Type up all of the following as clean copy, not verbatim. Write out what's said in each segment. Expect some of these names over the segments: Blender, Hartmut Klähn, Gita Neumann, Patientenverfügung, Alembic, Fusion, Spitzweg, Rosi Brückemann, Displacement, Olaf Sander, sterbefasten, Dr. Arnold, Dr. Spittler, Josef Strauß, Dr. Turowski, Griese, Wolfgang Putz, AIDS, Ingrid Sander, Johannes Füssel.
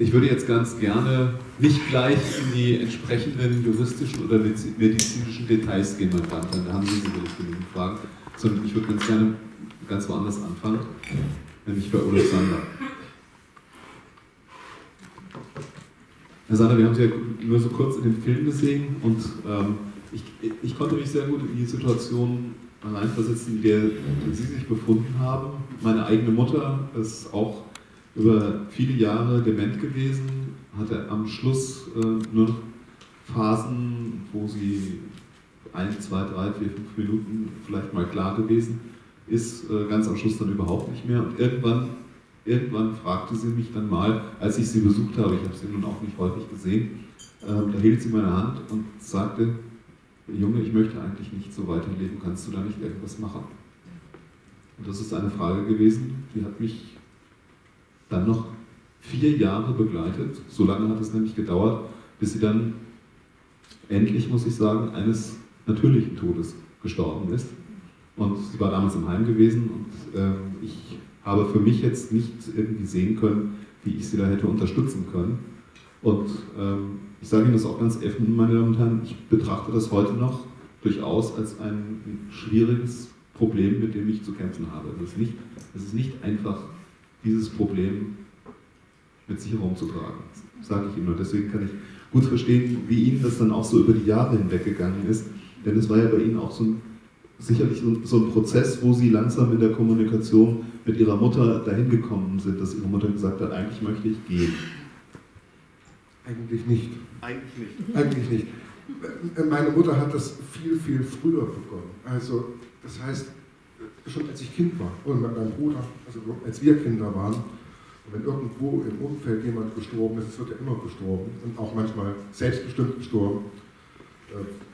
Ich würde jetzt ganz gerne nicht gleich in die entsprechenden juristischen oder medizinischen Details gehen, meine Damen und Herren, da haben Sie sicherlich genügend Fragen, sondern ich würde ganz gerne ganz woanders anfangen, nämlich bei Olaf Sander. Herr Sander, wir haben Sie ja nur so kurz in dem Film gesehen und ich konnte mich sehr gut in die Situation hineinversetzen, in der Sie sich befunden haben. Meine eigene Mutter ist auch über viele Jahre dement gewesen, hatte am Schluss nur noch Phasen, wo sie 1, 2, 3, 4, 5 Minuten vielleicht mal klar gewesen ist, ganz am Schluss dann überhaupt nicht mehr. Und irgendwann fragte sie mich dann mal, als ich sie besucht habe, ich habe sie nun auch nicht häufig gesehen, da hielt sie meine Hand und sagte, Junge, ich möchte eigentlich nicht so weiterleben, kannst du da nicht irgendwas machen? Und das ist eine Frage gewesen, die hat mich dann noch 4 Jahre begleitet. So lange hat es nämlich gedauert, bis sie dann endlich, muss ich sagen, eines natürlichen Todes gestorben ist. Und sie war damals im Heim gewesen und ich habe für mich jetzt nicht irgendwie sehen können, wie ich sie da hätte unterstützen können. Und ich sage Ihnen das auch ganz offen, meine Damen und Herren, ich betrachte das heute noch durchaus als ein schwieriges Problem, mit dem ich zu kämpfen habe. Es ist nicht einfach, dieses Problem mit sich herumzutragen, sage ich Ihnen nur. Deswegen kann ich gut verstehen, wie Ihnen das dann auch so über die Jahre hinweg gegangen ist, denn es war ja bei Ihnen auch so ein, sicherlich so ein Prozess, wo Sie langsam in der Kommunikation mit Ihrer Mutter dahin gekommen sind, dass Ihre Mutter gesagt hat, eigentlich möchte ich gehen. Eigentlich nicht. Eigentlich nicht. Eigentlich nicht. Meine Mutter hat das viel, viel früher begonnen. Also, das heißt, schon als ich Kind war und mit meinem Bruder, also als wir Kinder waren, und wenn irgendwo im Umfeld jemand gestorben ist, es wird ja immer gestorben und auch manchmal selbstbestimmt gestorben,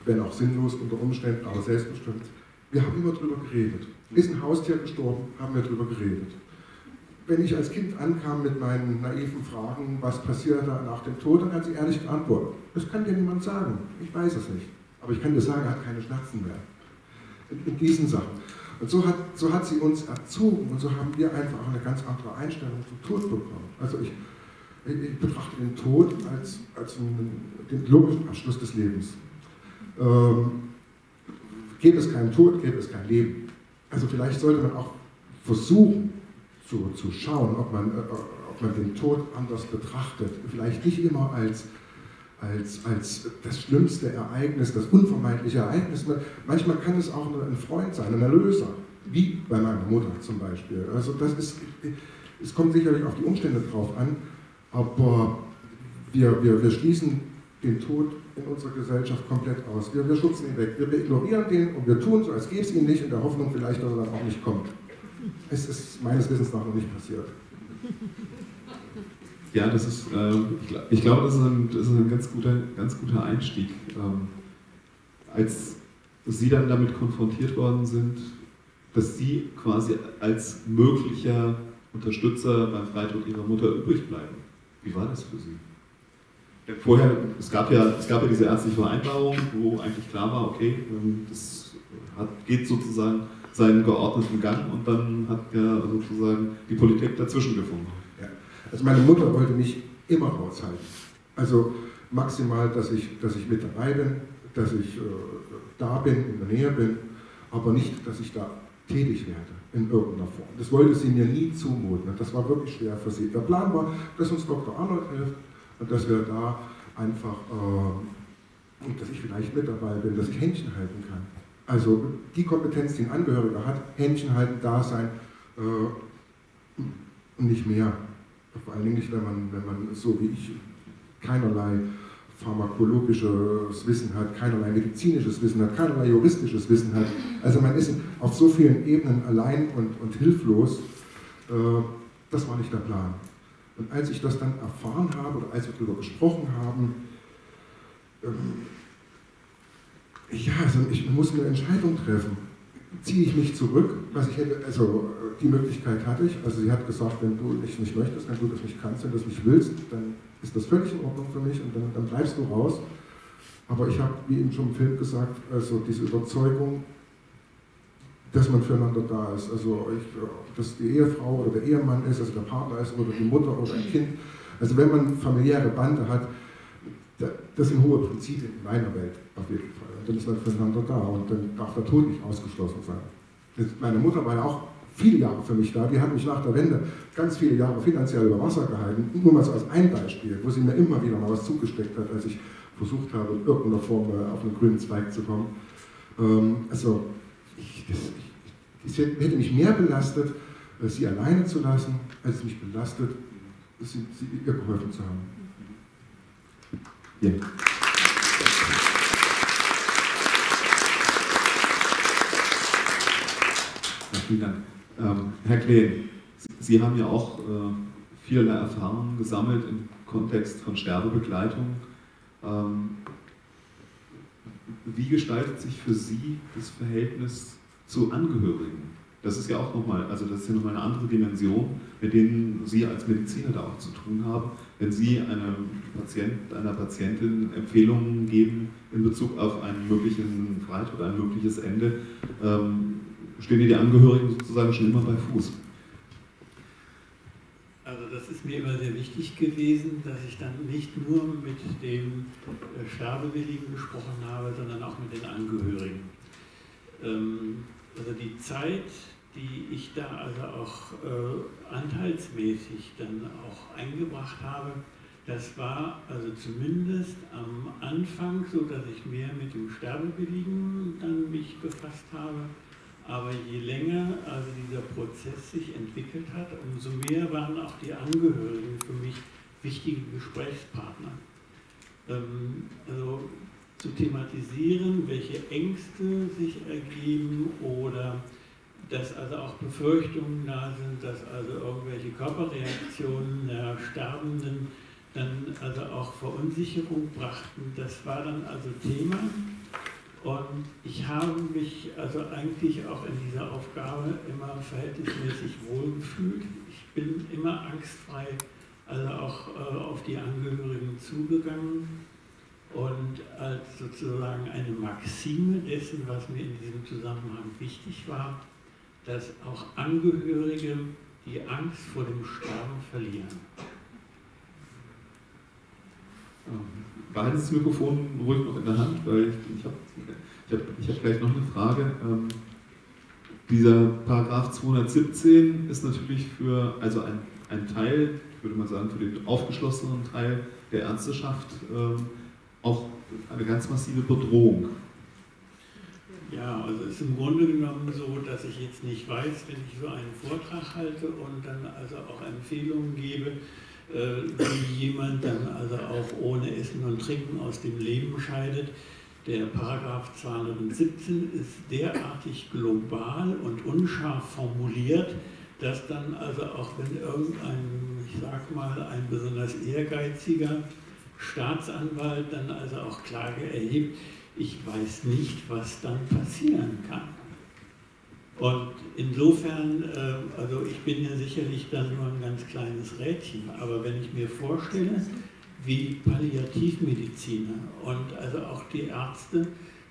wenn auch sinnlos unter Umständen, aber selbstbestimmt. Wir haben immer drüber geredet. Ist ein Haustier gestorben, haben wir drüber geredet. Wenn ich als Kind ankam mit meinen naiven Fragen, was passiert da nach dem Tod, dann hat sie ehrlich geantwortet. Das kann dir niemand sagen, ich weiß es nicht. Aber ich kann dir sagen, er hat keine Schmerzen mehr. In diesen Sachen. Und so hat sie uns erzogen und so haben wir einfach auch eine ganz andere Einstellung zum Tod bekommen. Also ich betrachte den Tod als den logischen Abschluss des Lebens. Gäbe es keinen Tod, gäbe es kein Leben. Also vielleicht sollte man auch versuchen zu schauen, ob man den Tod anders betrachtet. Vielleicht nicht immer als das schlimmste Ereignis, das unvermeidliche Ereignis. Manchmal kann es auch ein Freund sein, ein Erlöser, wie bei meiner Mutter zum Beispiel. Also das ist, es kommt sicherlich auf die Umstände drauf an, aber wir schließen den Tod in unserer Gesellschaft komplett aus. Wir schubsen ihn weg, wir ignorieren den und wir tun so, als gäbe es ihn nicht, in der Hoffnung vielleicht, dass er dann auch nicht kommt. Es ist meines Wissens nach noch nicht passiert. Ja, das ist, ich glaube, das ist ein ganz guter Einstieg. Als Sie dann damit konfrontiert worden sind, dass Sie quasi als möglicher Unterstützer beim Freitod Ihrer Mutter übrig bleiben. Wie war das für Sie? Vorher, es gab ja diese ärztliche Vereinbarung, wo eigentlich klar war, okay, das geht sozusagen seinen geordneten Gang und dann hat ja sozusagen die Politik dazwischen gefunden. Ja. Also meine Mutter wollte mich immer raushalten. Also maximal, dass ich mit dabei bin, dass ich da bin, in der Nähe bin, aber nicht, dass ich da tätig werde in irgendeiner Form. Das wollte sie mir nie zumuten. Das war wirklich schwer für sie. Der Plan war, dass uns Dr. Arnold hilft und dass wir da einfach, dass ich vielleicht mit dabei bin, dass ich Händchen halten kann. Also die Kompetenz, die ein Angehöriger hat, Händchen halten, da sein und nicht mehr. Vor allen Dingen nicht, wenn man so wie ich keinerlei pharmakologisches Wissen hat, keinerlei medizinisches Wissen hat, keinerlei juristisches Wissen hat. Also man ist auf so vielen Ebenen allein und hilflos. Das war nicht der Plan. Und als ich das dann erfahren habe oder als wir darüber gesprochen haben, ja, also ich muss eine Entscheidung treffen. Ziehe ich mich zurück, was ich hätte, also die Möglichkeit hatte ich. Also sie hat gesagt, wenn du es nicht möchtest, wenn du das nicht kannst, wenn du das nicht willst, dann ist das völlig in Ordnung für mich und dann bleibst du raus. Aber ich habe, wie eben schon im Film gesagt, also diese Überzeugung, dass man füreinander da ist. Also dass die Ehefrau oder der Ehemann ist, also der Partner ist oder die Mutter oder ein Kind. Also wenn man familiäre Bande hat, das sind hohe Prinzipien in meiner Welt auf jeden Fall. Und dann ist man füreinander da und dann darf der Tod nicht ausgeschlossen sein. Meine Mutter war ja auch viele Jahre für mich da, die hat mich nach der Wende ganz viele Jahre finanziell über Wasser gehalten, nur mal so als ein Beispiel, wo sie mir immer wieder mal was zugesteckt hat, als ich versucht habe, in irgendeiner Form auf einen grünen Zweig zu kommen. Also, es hätte mich mehr belastet, sie alleine zu lassen, als es mich belastet, sie ihr geholfen zu haben. Ja. Ja, vielen Dank. Herr Klähn, Sie haben ja auch vielerlei Erfahrungen gesammelt im Kontext von Sterbebegleitung. Wie gestaltet sich für Sie das Verhältnis zu Angehörigen? Das ist ja auch nochmal, also das ist ja nochmal eine andere Dimension, mit denen Sie als Mediziner da auch zu tun haben, wenn Sie einer Patientin Empfehlungen geben in Bezug auf einen möglichen Freit oder ein mögliches Ende, stehen die Angehörigen sozusagen schon immer bei Fuß. Also das ist mir immer sehr wichtig gewesen, dass ich dann nicht nur mit dem Sterbewilligen gesprochen habe, sondern auch mit den Angehörigen. Also die Zeit, die ich da also auch anteilsmäßig dann auch eingebracht habe, das war also zumindest am Anfang so, dass ich mehr mit dem Sterbewilligen dann mich befasst habe. Aber je länger also dieser Prozess sich entwickelt hat, umso mehr waren auch die Angehörigen für mich wichtige Gesprächspartner. Also zu thematisieren, welche Ängste sich ergeben oder dass also auch Befürchtungen da sind, dass also irgendwelche Körperreaktionen der Sterbenden dann also auch Verunsicherung brachten. Das war dann also Thema. Und ich habe mich also eigentlich auch in dieser Aufgabe immer verhältnismäßig wohlgefühlt. Ich bin immer angstfrei, also auch auf die Angehörigen zugegangen. Und als sozusagen eine Maxime dessen, was mir in diesem Zusammenhang wichtig war, dass auch Angehörige die Angst vor dem Sterben verlieren. Behalten Sie das Mikrofon ruhig noch in der Hand, weil ich hab gleich noch eine Frage. Dieser Paragraph 217 ist natürlich für, also ein Teil, würde man sagen, für den aufgeschlossenen Teil der Ärzteschaft auch eine ganz massive Bedrohung. Ja, also es ist im Grunde genommen so, dass ich jetzt nicht weiß, wenn ich so einen Vortrag halte und dann also auch Empfehlungen gebe, wie jemand dann also auch ohne Essen und Trinken aus dem Leben scheidet. Der Paragraph 217 ist derartig global und unscharf formuliert, dass dann also auch wenn irgendein, ich sag mal, ein besonders ehrgeiziger Staatsanwalt dann also auch Klage erhebt, ich weiß nicht, was dann passieren kann. Und insofern, also ich bin ja sicherlich dann nur ein ganz kleines Rädchen, aber wenn ich mir vorstelle, wie Palliativmediziner und also auch die Ärzte,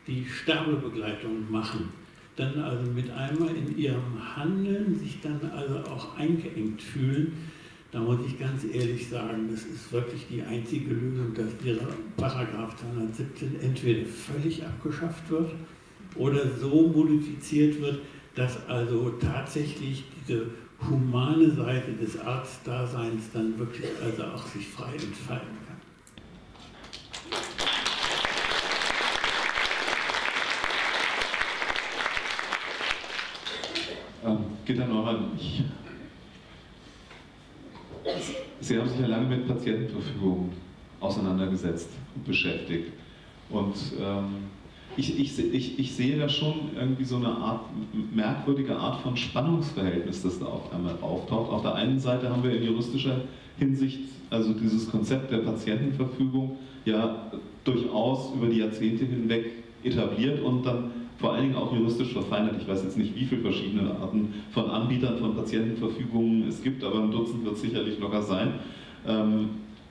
die Sterbebegleitung machen, dann also mit einmal in ihrem Handeln sich dann also auch eingeengt fühlen, da muss ich ganz ehrlich sagen, das ist wirklich die einzige Lösung, dass dieser Paragraph 217 entweder völlig abgeschafft wird oder so modifiziert wird, dass also tatsächlich diese humane Seite des Arztdaseins dann wirklich also auch sich frei entfalten kann. Gita Neumann, Sie haben sich ja lange mit Patientenverfügung auseinandergesetzt und beschäftigt. Und ich sehe da schon irgendwie so eine Art, merkwürdige Art von Spannungsverhältnis, das da auf einmal auftaucht. Auf der einen Seite haben wir in juristischer Hinsicht also dieses Konzept der Patientenverfügung ja durchaus über die Jahrzehnte hinweg etabliert und dann vor allen Dingen auch juristisch verfeinert. Ich weiß jetzt nicht, wie viele verschiedene Arten von Anbietern von Patientenverfügungen es gibt, aber ein Dutzend wird sicherlich locker sein.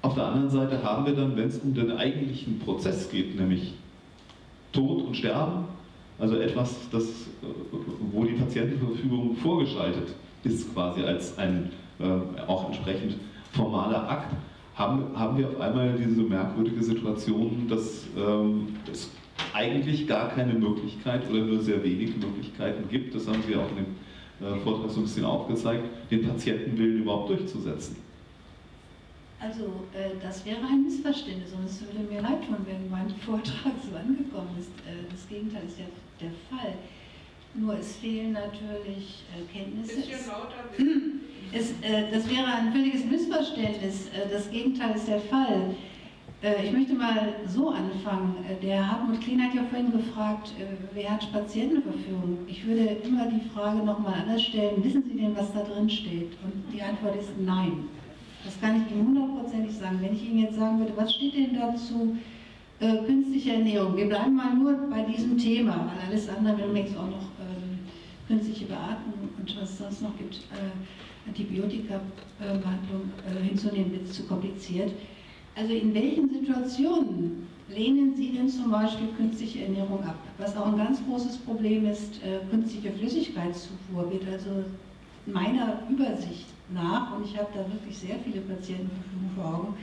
Auf der anderen Seite haben wir dann, wenn es um den eigentlichen Prozess geht, nämlich Tod und Sterben, also etwas, das, wo die Patientenverfügung vorgeschaltet ist, quasi als ein auch entsprechend formaler Akt, haben wir auf einmal diese merkwürdige Situation, dass es eigentlich gar keine Möglichkeit oder nur sehr wenige Möglichkeiten gibt, das haben Sie auch in dem Vortrag so ein bisschen aufgezeigt, den Patientenwillen überhaupt durchzusetzen. Also das wäre ein Missverständnis und es würde mir leid tun, wenn mein Vortrag so angekommen ist. Das Gegenteil ist ja der Fall. Nur es fehlen natürlich Kenntnisse. Das wäre ein völliges Missverständnis. Das Gegenteil ist der Fall. Ich möchte mal so anfangen. Der Hartmut Klähn hat ja vorhin gefragt, wer hat Patientenverfügung? Ich würde immer die Frage nochmal anders stellen, wissen Sie denn, was da drin steht? Und die Antwort ist nein. Das kann ich Ihnen hundertprozentig sagen. Wenn ich Ihnen jetzt sagen würde, was steht denn dazu, künstliche Ernährung? Wir bleiben mal nur bei diesem Thema, weil alles andere, wenn man jetzt auch noch künstliche Beatmung und was es sonst noch gibt, Antibiotika-Behandlung hinzunehmen, wird es zu kompliziert. Also in welchen Situationen lehnen Sie denn zum Beispiel künstliche Ernährung ab? Was auch ein ganz großes Problem ist, künstliche Flüssigkeitszufuhr geht also meiner Übersicht nach, und ich habe da wirklich sehr viele Patienten vor Augen,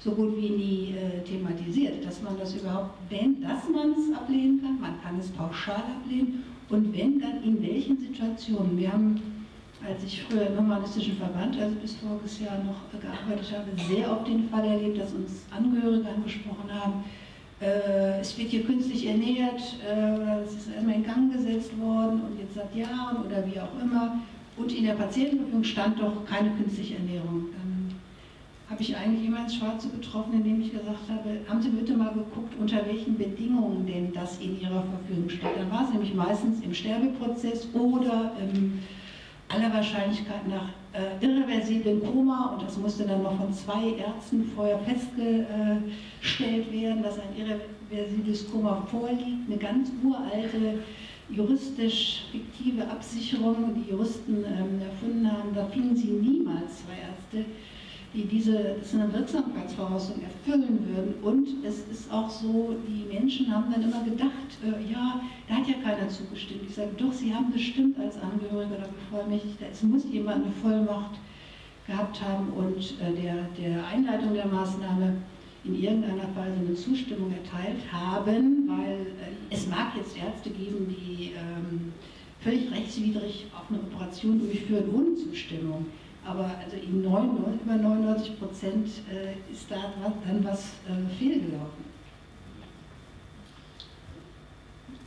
so gut wie nie thematisiert, dass man das überhaupt, wenn, dass man es ablehnen kann, man kann es pauschal ablehnen und wenn, dann in welchen Situationen. Wir haben, als ich früher im Humanistischen Verband, also bis voriges Jahr noch gearbeitet habe, sehr oft den Fall erlebt, dass uns Angehörige angesprochen haben, es wird hier künstlich ernährt, oder es ist erstmal in Gang gesetzt worden und jetzt seit Jahren oder wie auch immer. Und in der Patientenverfügung stand doch keine künstliche Ernährung. Dann habe ich eigentlich immer ins Schwarze getroffen, indem ich gesagt habe, haben Sie bitte mal geguckt, unter welchen Bedingungen denn das in Ihrer Verfügung steht. Dann war es nämlich meistens im Sterbeprozess oder aller Wahrscheinlichkeit nach irreversiblem Koma, und das musste dann noch von 2 Ärzten vorher festgestellt werden, dass ein irreversibles Koma vorliegt, eine ganz uralte juristisch fiktive Absicherung, die Juristen erfunden haben. Da finden Sie niemals 2 Ärzte, die diese Wirksamkeitsvoraussetzung erfüllen würden. Und es ist auch so, die Menschen haben dann immer gedacht, ja, da hat ja keiner zugestimmt. Ich sage, doch, Sie haben bestimmt als Angehörige oder bevollmächtigt, es muss jemand eine Vollmacht gehabt haben und der Einleitung der Maßnahme in irgendeiner Weise eine Zustimmung erteilt haben, weil es mag jetzt Ärzte geben, die völlig rechtswidrig auf eine Operation durchführen ohne Zustimmung, aber also in über 99% ist da dann was fehlgelaufen.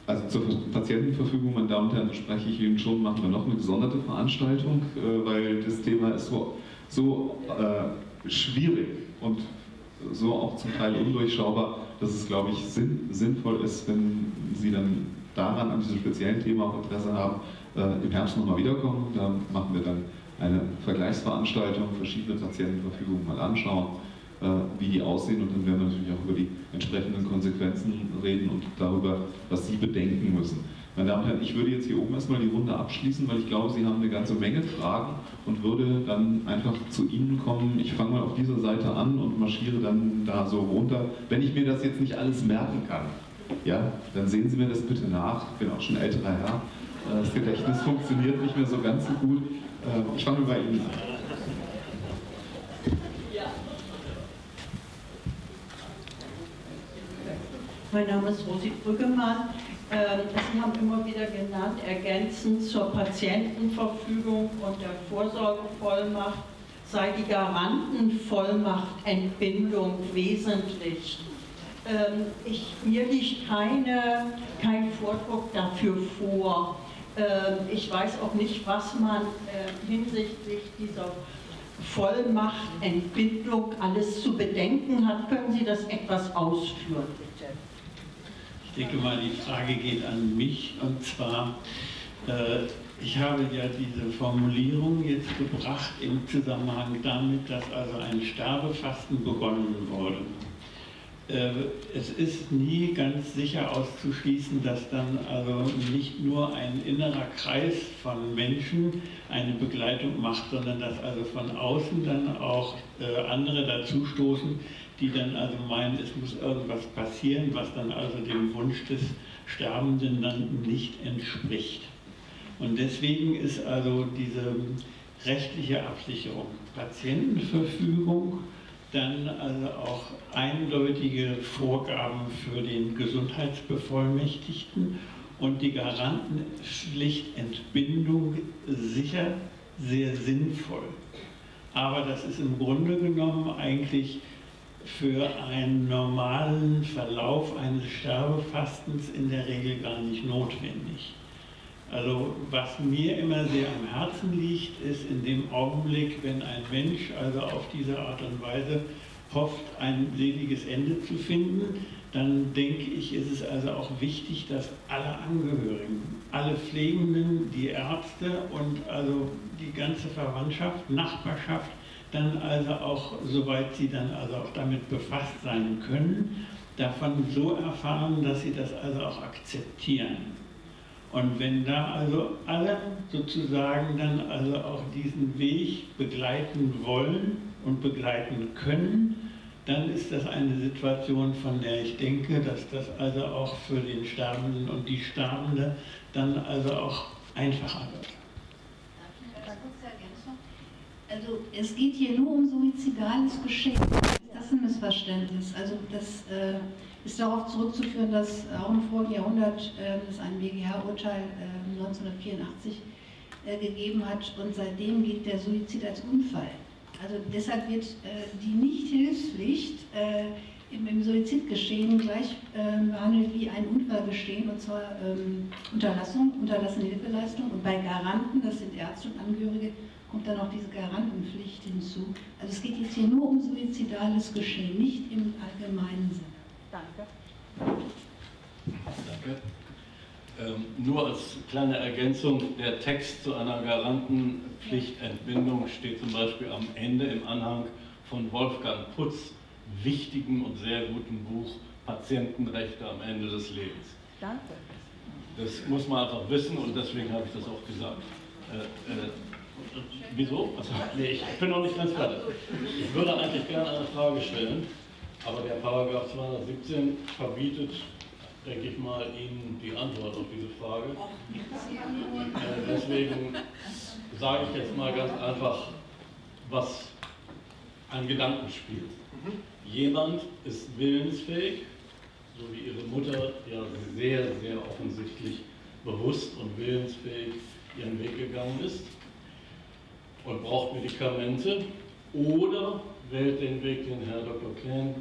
Also zur Patientenverfügung, meine Damen und Herren, spreche ich Ihnen schon, machen wir noch eine gesonderte Veranstaltung, weil das Thema ist so schwierig und so auch zum Teil undurchschaubar, dass es, glaube ich, sinnvoll ist, wenn Sie dann daran, an diesem speziellen Thema auch Interesse haben, im Herbst nochmal wiederkommen. Da machen wir dann eine Vergleichsveranstaltung, verschiedene Patientenverfügungen mal anschauen, wie die aussehen, und dann werden wir natürlich auch über die entsprechenden Konsequenzen reden und darüber, was Sie bedenken müssen. Meine Damen und Herren, ich würde jetzt hier oben erstmal die Runde abschließen, weil ich glaube, Sie haben eine ganze Menge Fragen, und würde dann einfach zu Ihnen kommen. Ich fange mal auf dieser Seite an und marschiere dann da so runter. Wenn ich mir das jetzt nicht alles merken kann, ja, dann sehen Sie mir das bitte nach. Ich bin auch schon älterer Herr. Das Gedächtnis funktioniert nicht mehr so ganz so gut. Ich fange bei Ihnen an. Mein Name ist Rosi Brückemann. Sie haben immer wieder genannt, ergänzend zur Patientenverfügung und der Vorsorgevollmacht sei die Garantenvollmachtentbindung wesentlich. Mir liegt kein Vordruck dafür vor. Ich weiß auch nicht, was man hinsichtlich dieser Vollmachtentbindung alles zu bedenken hat. Können Sie das etwas ausführen, bitte? Ich denke mal, die Frage geht an mich, und zwar, ich habe ja diese Formulierung jetzt gebracht im Zusammenhang damit, dass also ein Sterbefasten begonnen wurde. Es ist nie ganz sicher auszuschließen, dass dann also nicht nur ein innerer Kreis von Menschen eine Begleitung macht, sondern dass also von außen dann auch andere dazustoßen, die dann also meinen, es muss irgendwas passieren, was dann also dem Wunsch des Sterbenden dann nicht entspricht. Und deswegen ist also diese rechtliche Absicherung, Patientenverfügung Dann also auch eindeutige Vorgaben für den Gesundheitsbevollmächtigten und die Garantenpflichtentbindung sicher sehr sinnvoll. Aber das ist im Grunde genommen eigentlich für einen normalen Verlauf eines Sterbefastens in der Regel gar nicht notwendig. Also was mir immer sehr am Herzen liegt, ist in dem Augenblick, wenn ein Mensch also auf diese Art und Weise hofft, ein seliges Ende zu finden, dann denke ich, ist es also auch wichtig, dass alle Angehörigen, alle Pflegenden, die Ärzte und also die ganze Verwandtschaft, Nachbarschaft, dann also auch, soweit sie dann also auch damit befasst sein können, davon so erfahren, dass sie das also auch akzeptieren. Und wenn da also alle sozusagen dann also auch diesen Weg begleiten wollen und begleiten können, dann ist das eine Situation, von der ich denke, dass das also auch für den Sterbenden und die Sterbende dann also auch einfacher wird. Darf ich das kurz ergänzen? Also es geht hier nur um suizidales Geschehen. Das ist ein Missverständnis. Also das ist darauf zurückzuführen, dass auch im vorigen Jahrhundert es ein BGH-Urteil 1984 gegeben hat und seitdem gilt der Suizid als Unfall. Also deshalb wird die Nichthilfspflicht im Suizidgeschehen gleich behandelt wie ein Unfallgeschehen, und zwar unterlassene Hilfeleistung, und bei Garanten, das sind Ärzte und Angehörige, kommt dann auch diese Garantenpflicht hinzu. Also es geht jetzt hier nur um suizidales Geschehen, nicht im allgemeinen Sinne. Danke. Danke. Nur als kleine Ergänzung, der Text zu einer Garantenpflichtentbindung steht zum Beispiel am Ende im Anhang von Wolfgang Putz, wichtigen und sehr guten Buch Patientenrechte am Ende des Lebens. Danke. Das muss man einfach wissen und deswegen habe ich das auch gesagt. Wieso? Also, nee, ich bin noch nicht ganz fertig. Ich würde eigentlich gerne eine Frage stellen, aber der Paragraph 217 verbietet, denke ich mal, Ihnen die Antwort auf diese Frage. Deswegen sage ich jetzt mal ganz einfach, was an Gedanken spielt. Jemand ist willensfähig, so wie Ihre Mutter ja sehr, sehr offensichtlich bewusst und willensfähig ihren Weg gegangen ist, und braucht Medikamente, oder wählt den Weg, den Herr Dr. Klähn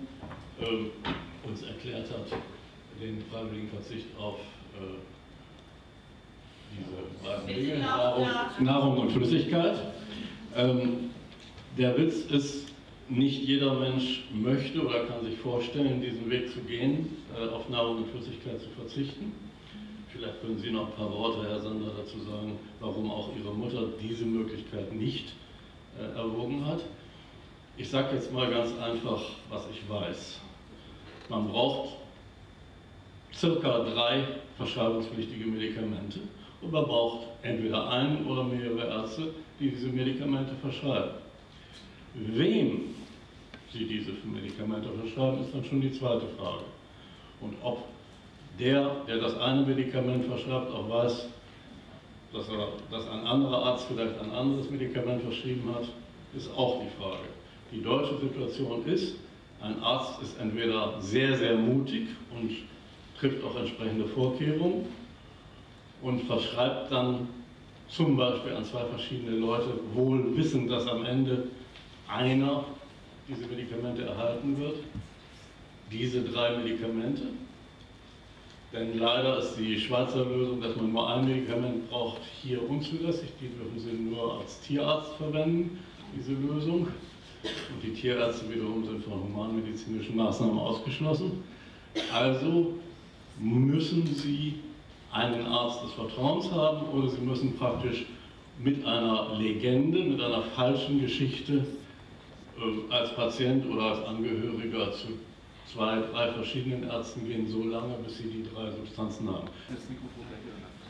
uns erklärt hat, den freiwilligen Verzicht auf diese beiden Dinge, Nahrung und Flüssigkeit. Der Witz ist, nicht jeder Mensch möchte oder kann sich vorstellen, diesen Weg zu gehen, auf Nahrung und Flüssigkeit zu verzichten. Vielleicht können Sie noch ein paar Worte, Herr Sander, dazu sagen, warum auch Ihre Mutter diese Möglichkeit nicht erwogen hat. Ich sage jetzt mal ganz einfach, was ich weiß. Man braucht circa 3 verschreibungspflichtige Medikamente und man braucht entweder einen oder mehrere Ärzte, die diese Medikamente verschreiben. Wem sie diese Medikamente verschreiben, ist dann schon die zweite Frage. Und ob der, der das eine Medikament verschreibt, auch weiß, dass ein anderer Arzt vielleicht ein anderes Medikament verschrieben hat, ist auch die Frage. Die deutsche Situation ist, ein Arzt ist entweder sehr, sehr mutig und trifft auch entsprechende Vorkehrungen und verschreibt dann zum Beispiel an 2 verschiedene Leute, wohl wissend, dass am Ende einer diese Medikamente erhalten wird, diese 3 Medikamente. Denn leider ist die Schweizer Lösung, dass man nur ein Medikament braucht, hier unzulässig. Die dürfen sie nur als Tierarzt verwenden, diese Lösung. Und die Tierärzte wiederum sind von humanmedizinischen Maßnahmen ausgeschlossen. Also müssen sie einen Arzt des Vertrauens haben oder sie müssen praktisch mit einer Legende, mit einer falschen Geschichte als Patient oder als Angehöriger zu 2, 3 verschiedenen Ärzten gehen, so lange, bis sie die 3 Substanzen haben. Das Mikrofon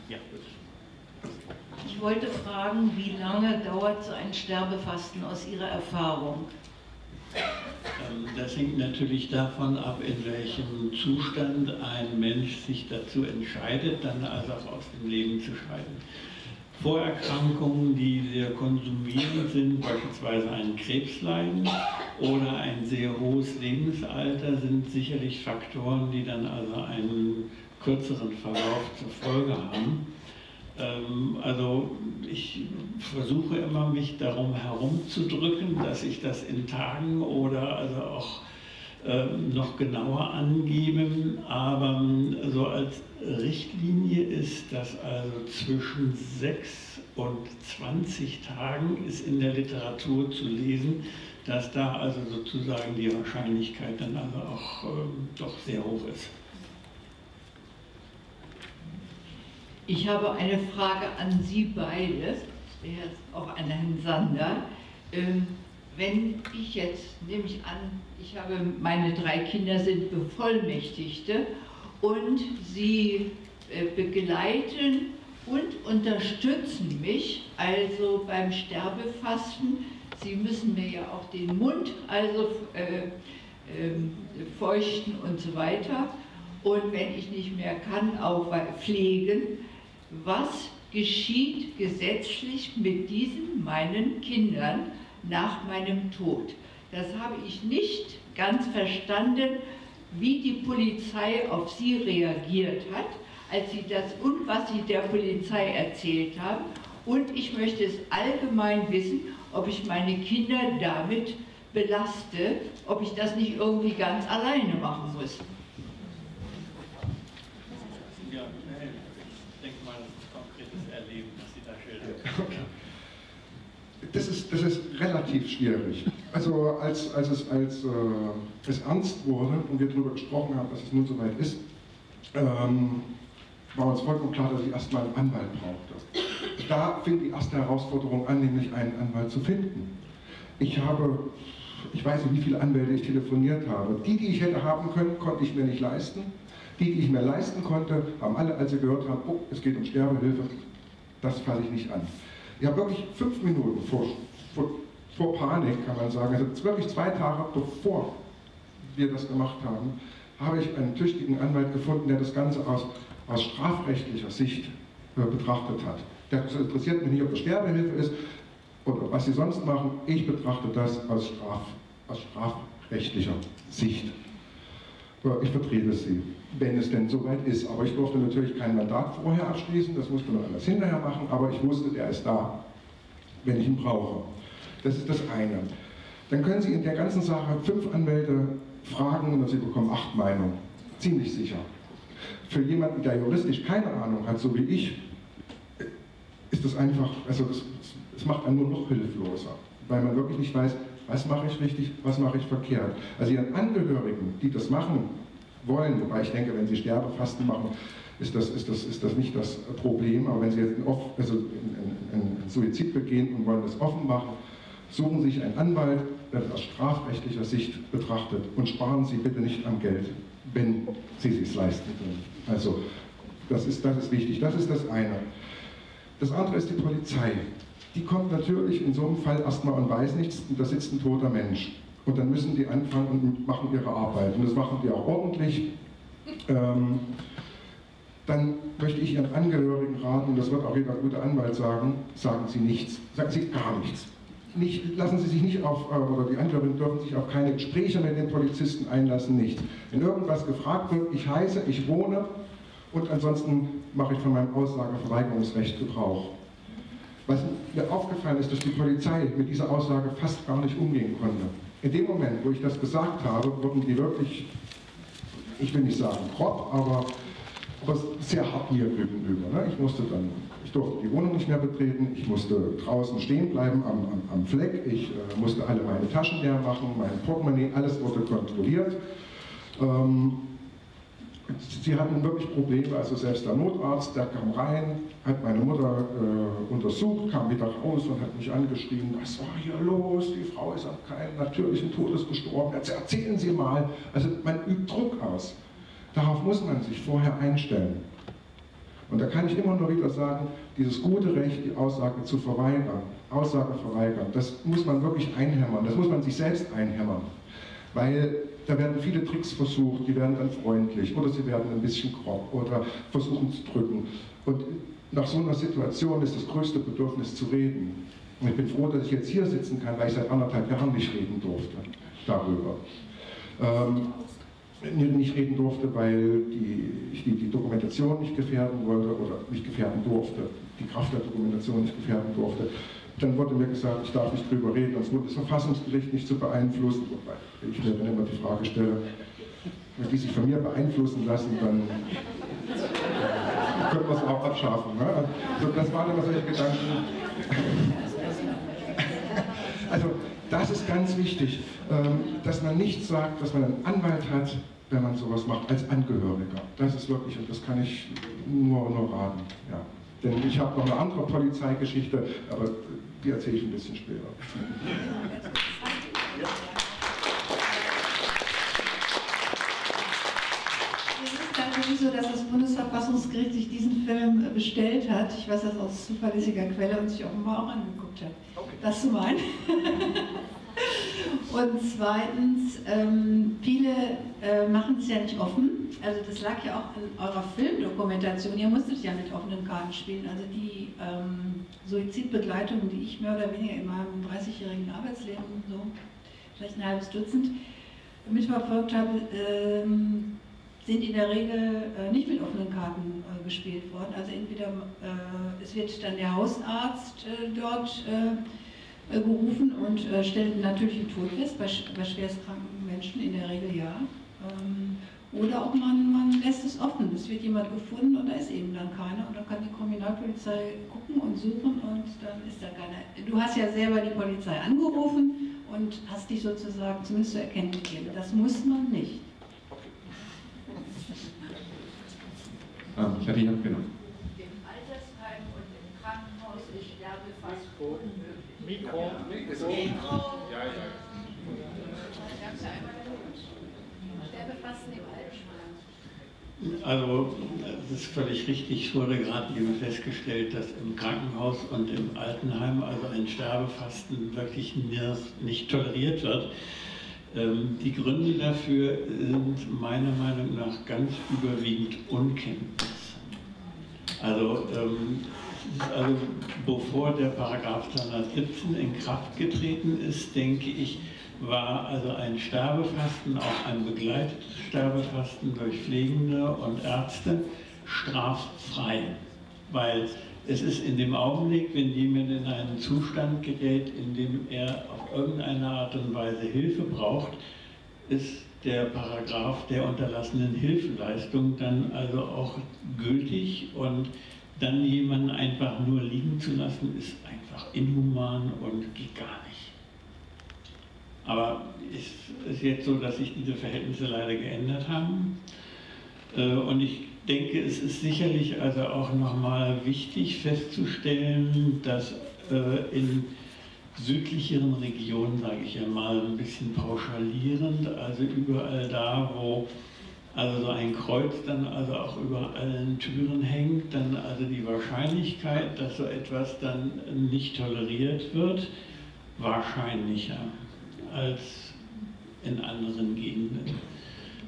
gleich. Ja. Ich wollte fragen, wie lange dauert so ein Sterbefasten aus Ihrer Erfahrung? Das hängt natürlich davon ab, in welchem Zustand ein Mensch sich dazu entscheidet, dann also auch aus dem Leben zu scheiden. Vorerkrankungen, die sehr konsumierend sind, beispielsweise ein Krebsleiden oder ein sehr hohes Lebensalter, sind sicherlich Faktoren, die dann also einen kürzeren Verlauf zur Folge haben. Also ich versuche immer, mich darum herumzudrücken, dass ich das in Tagen oder also auch noch genauer angeben, aber so als Richtlinie ist, dass also zwischen 6 und 20 Tagen ist in der Literatur zu lesen, dass da also sozusagen die Wahrscheinlichkeit dann also auch doch sehr hoch ist. Ich habe eine Frage an Sie beide, auch an Herrn Sander. Wenn ich jetzt, nehme ich an, ich habe, meine drei Kinder sind Bevollmächtigte und sie begleiten und unterstützen mich, also beim Sterbefasten. Sie müssen mir ja auch den Mund also feuchten und so weiter. Und wenn ich nicht mehr kann, auch pflegen. Was geschieht gesetzlich mit diesen meinen Kindern nach meinem Tod? Das habe ich nicht ganz verstanden, wie die Polizei auf sie reagiert hat, als sie das und was sie der Polizei erzählt haben. Und ich möchte es allgemein wissen, ob ich meine Kinder damit belaste, ob ich das nicht irgendwie ganz alleine machen muss. Ja, ich denke mal, das ist ein konkretes Erleben, das Sie da schildern. Okay. Das ist relativ schwierig. Also als es ernst wurde und wir darüber gesprochen haben, dass es nun soweit ist, war uns vollkommen klar, dass ich erstmal einen Anwalt brauchte. Da fing die erste Herausforderung an, nämlich einen Anwalt zu finden. Ich weiß nicht, wie viele Anwälte ich telefoniert habe. Die, die ich hätte haben können, konnte ich mir nicht leisten. Die, die ich mir leisten konnte, haben alle, als sie gehört haben, oh, es geht um Sterbehilfe, das fasse ich nicht an. Ich habe wirklich 5 Minuten vor Panik, kann man sagen, also wirklich 2 Tage bevor wir das gemacht haben, habe ich einen tüchtigen Anwalt gefunden, der das Ganze aus strafrechtlicher Sicht betrachtet hat. Das interessiert mich nicht, ob das Sterbehilfe ist oder was sie sonst machen. Ich betrachte das aus strafrechtlicher Sicht. Ich vertrete sie, wenn es denn soweit ist. Aber ich durfte natürlich kein Mandat vorher abschließen, das musste man alles hinterher machen, aber ich wusste, der ist da, wenn ich ihn brauche. Das ist das eine. Dann können Sie in der ganzen Sache 5 Anwälte fragen und Sie bekommen 8 Meinungen. Ziemlich sicher. Für jemanden, der juristisch keine Ahnung hat, so wie ich, ist das einfach, also es macht einen nur noch hilfloser, weil man wirklich nicht weiß, was mache ich richtig, was mache ich verkehrt. Also Ihren Angehörigen, die das machen wollen, wobei ich denke, wenn Sie Sterbefasten machen, ist das nicht das Problem, aber wenn Sie jetzt einen Suizid begehen und wollen das offen machen, suchen Sie sich einen Anwalt, der das aus strafrechtlicher Sicht betrachtet, und sparen Sie bitte nicht am Geld, wenn Sie es sich leisten können. Also das ist wichtig, das ist das eine. Das andere ist die Polizei. Die kommt natürlich in so einem Fall erstmal und weiß nichts, und da sitzt ein toter Mensch. Und dann müssen die anfangen und machen ihre Arbeit. Und das machen die auch ordentlich. Dann möchte ich Ihren Angehörigen raten, und das wird auch jeder gute Anwalt sagen, sagen Sie nichts, sagen Sie gar nichts. Lassen Sie sich nicht auf, oder die Angehörigen dürfen sich auf keine Gespräche mit den Polizisten einlassen, nichts. Wenn irgendwas gefragt wird, ich heiße, ich wohne, und ansonsten mache ich von meinem Aussageverweigerungsrecht Gebrauch. Was mir aufgefallen ist, dass die Polizei mit dieser Aussage fast gar nicht umgehen konnte. In dem Moment, wo ich das gesagt habe, wurden die wirklich, ich will nicht sagen grob, aber sehr hartnäckig gegenüber. Ne? Ich durfte die Wohnung nicht mehr betreten, ich musste draußen stehen bleiben am Fleck, ich musste alle meine Taschen leer machen, mein Portemonnaie, alles wurde kontrolliert. Sie hatten wirklich Probleme, also selbst der Notarzt, der kam rein, hat meine Mutter untersucht, kam wieder raus und hat mich angeschrieben, was war hier los, die Frau ist an keinem natürlichen Todes gestorben, jetzt erzählen Sie mal. Also man übt Druck aus. Darauf muss man sich vorher einstellen. Und da kann ich immer nur wieder sagen, dieses gute Recht, die Aussage zu verweigern, das muss man wirklich einhämmern, das muss man sich selbst einhämmern. Weil Da werden viele Tricks versucht, die werden dann freundlich oder sie werden ein bisschen grob oder versuchen zu drücken. Und nach so einer Situation ist das größte Bedürfnis zu reden. Und ich bin froh, dass ich jetzt hier sitzen kann, weil ich seit 1,5 Jahren nicht reden durfte darüber. Nicht reden durfte, weil ich die Dokumentation nicht gefährden wollte oder nicht gefährden durfte, die Kraft der Dokumentation nicht gefährden durfte. Dann wurde mir gesagt, ich darf nicht drüber reden, sonst wurde das Verfassungsgericht nicht zu beeinflussen. Wobei ich mir dann immer die Frage stelle, wenn die sich von mir beeinflussen lassen, dann können wir es auch abschaffen. Ne? Also das waren immer solche Gedanken. Also das ist ganz wichtig, dass man nicht sagt, dass man einen Anwalt hat, wenn man sowas macht, als Angehöriger. Das ist wirklich, und das kann ich nur raten. Ja. Denn ich habe noch eine andere Polizeigeschichte, aber die erzähle ich ein bisschen später. Es ist nicht so, dass das Bundesverfassungsgericht sich diesen Film bestellt hat. Ich weiß das aus zuverlässiger Quelle und sich offenbar auch angeguckt hat. Okay. Das zum einen. Und zweitens, viele machen es ja nicht offen. Also das lag ja auch in eurer Filmdokumentation. Ihr musstet ja mit offenen Karten spielen. Also die Suizidbegleitung, die ich mehr oder weniger in meinem 30-jährigen Arbeitsleben, so vielleicht ein halbes Dutzend, mitverfolgt habe, sind in der Regel nicht mit offenen Karten gespielt worden. Also entweder es wird dann der Hausarzt dort gerufen und stellt natürlich den Tod fest, bei schwerstkranken Menschen in der Regel ja. Oder auch man lässt es offen, es wird jemand gefunden und da ist eben dann keiner und dann kann die Kriminalpolizei gucken und suchen und dann ist da keiner. Du hast ja selber die Polizei angerufen und hast dich sozusagen zumindest zu erkennen gegeben. Das muss man nicht. Ich hatte ihn abgenommen. Im Altersheim und im Krankenhaus ist Sterbe fast unmöglich. Mikro. Ja. Ich hab's ja einmal gehört. Sterbefasten im Altersheim. Also, das ist völlig richtig. Es wurde gerade eben festgestellt, dass im Krankenhaus und im Altenheim also ein Sterbefasten wirklich nicht toleriert wird. Die Gründe dafür sind meiner Meinung nach ganz überwiegend Unkenntnis. Also bevor der Paragraph 217 in Kraft getreten ist, denke ich, war also ein Sterbefasten, auch ein begleitetes Sterbefasten durch Pflegende und Ärzte, straffrei. Weil es ist in dem Augenblick, wenn jemand in einen Zustand gerät, in dem er auf irgendeine Art und Weise Hilfe braucht, ist der Paragraph der unterlassenen Hilfeleistung dann also auch gültig und dann jemanden einfach nur liegen zu lassen, ist einfach inhuman und geht gar nicht. Aber es ist jetzt so, dass sich diese Verhältnisse leider geändert haben und ich denke, es ist sicherlich also auch nochmal wichtig festzustellen, dass in südlicheren Regionen, sage ich ja mal, ein bisschen pauschalierend, also überall da, wo also so ein Kreuz dann also auch über allen Türen hängt, dann also die Wahrscheinlichkeit, dass so etwas dann nicht toleriert wird, wahrscheinlicher als in anderen Gegenden.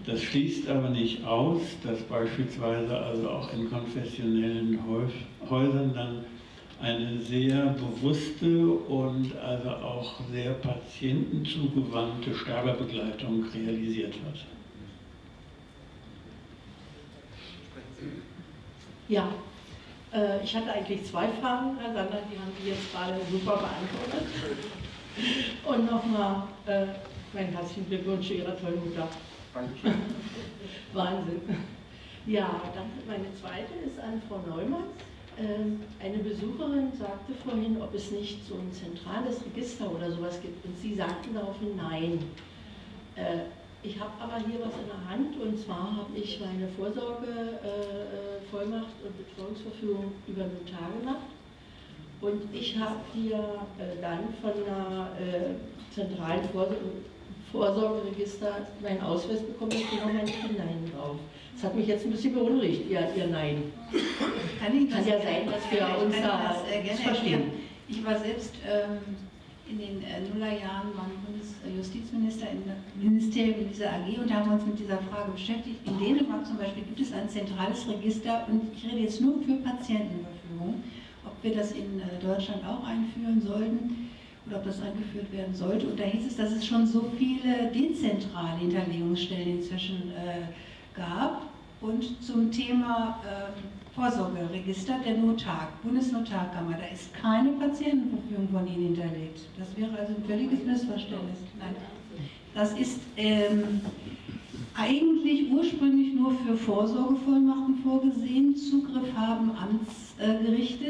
Das schließt aber nicht aus, dass beispielsweise also auch in konfessionellen Häusern dann eine sehr bewusste und also auch sehr patientenzugewandte Sterbebegleitung realisiert wird. Ja, ich hatte eigentlich zwei Fragen, Herr Sander, die haben Sie jetzt gerade super beantwortet. Und nochmal meinen herzlichen Glückwunsch zu Ihrer tollen Mutter. Dankeschön. Wahnsinn. Ja, danke. Meine zweite ist an Frau Neumann. Eine Besucherin sagte vorhin, ob es nicht so ein zentrales Register oder sowas gibt. Und Sie sagten daraufhin nein. Ich habe aber hier was in der Hand und zwar habe ich meine Vorsorgevollmacht und Betreuungsverfügung über Notar gemacht. Und ich habe hier dann von einer zentralen Vorsorgeregister meinen Ausweis bekommen, ich bin auch meine Nein drauf. Das hat mich jetzt ein bisschen beunruhigt, ihr Nein. Kann ja sein, dass wir uns da das verstehen. Ich war selbst in den Nullerjahren waren Bundesjustizminister im Ministerium in dieser AG und haben uns mit dieser Frage beschäftigt. In Dänemark zum Beispiel gibt es ein zentrales Register, und ich rede jetzt nur für Patientenverfügung, ob wir das in Deutschland auch einführen sollten oder ob das eingeführt werden sollte. Und da hieß es, dass es schon so viele dezentrale Hinterlegungsstellen inzwischen gab. Und zum Thema Vorsorgeregister, der Notar, Bundesnotarkammer, da ist keine Patientenverfügung von Ihnen hinterlegt. Das wäre also ein völliges Missverständnis. Nein. Das ist eigentlich ursprünglich nur für Vorsorgevollmachten vorgesehen, Zugriff haben Amtsgerichte.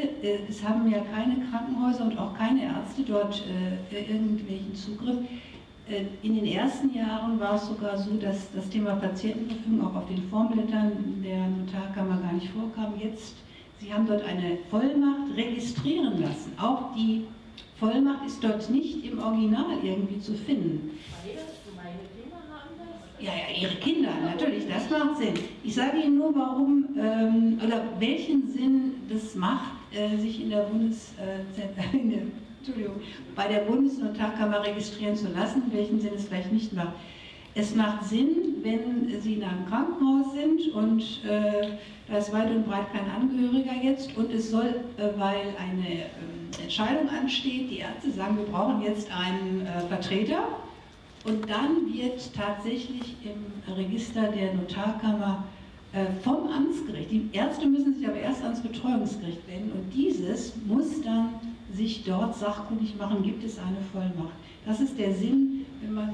Es haben ja keine Krankenhäuser und auch keine Ärzte dort irgendwelchen Zugriff. In den ersten Jahren war es sogar so, dass das Thema Patientenverfügung auch auf den Formblättern der Notarkammer gar nicht vorkam. Jetzt, Sie haben dort eine Vollmacht registrieren lassen. Auch die Vollmacht ist dort nicht im Original irgendwie zu finden. Ja, ja, Ihre Kinder, natürlich, das macht Sinn. Ich sage Ihnen nur, warum oder welchen Sinn das macht, sich in der Bundesnotarkammer registrieren zu lassen, in welchem Sinn es vielleicht nicht macht. Es macht Sinn, wenn Sie in einem Krankenhaus sind und da ist weit und breit kein Angehöriger jetzt, und es soll, weil eine Entscheidung ansteht, die Ärzte sagen, wir brauchen jetzt einen Vertreter, und dann wird tatsächlich im Register der Notarkammer vom Amtsgericht, die Ärzte müssen sich aber erst ans Betreuungsgericht wenden, und dieses muss dann sich dort sachkundig machen, gibt es eine Vollmacht. Das ist der Sinn, wenn man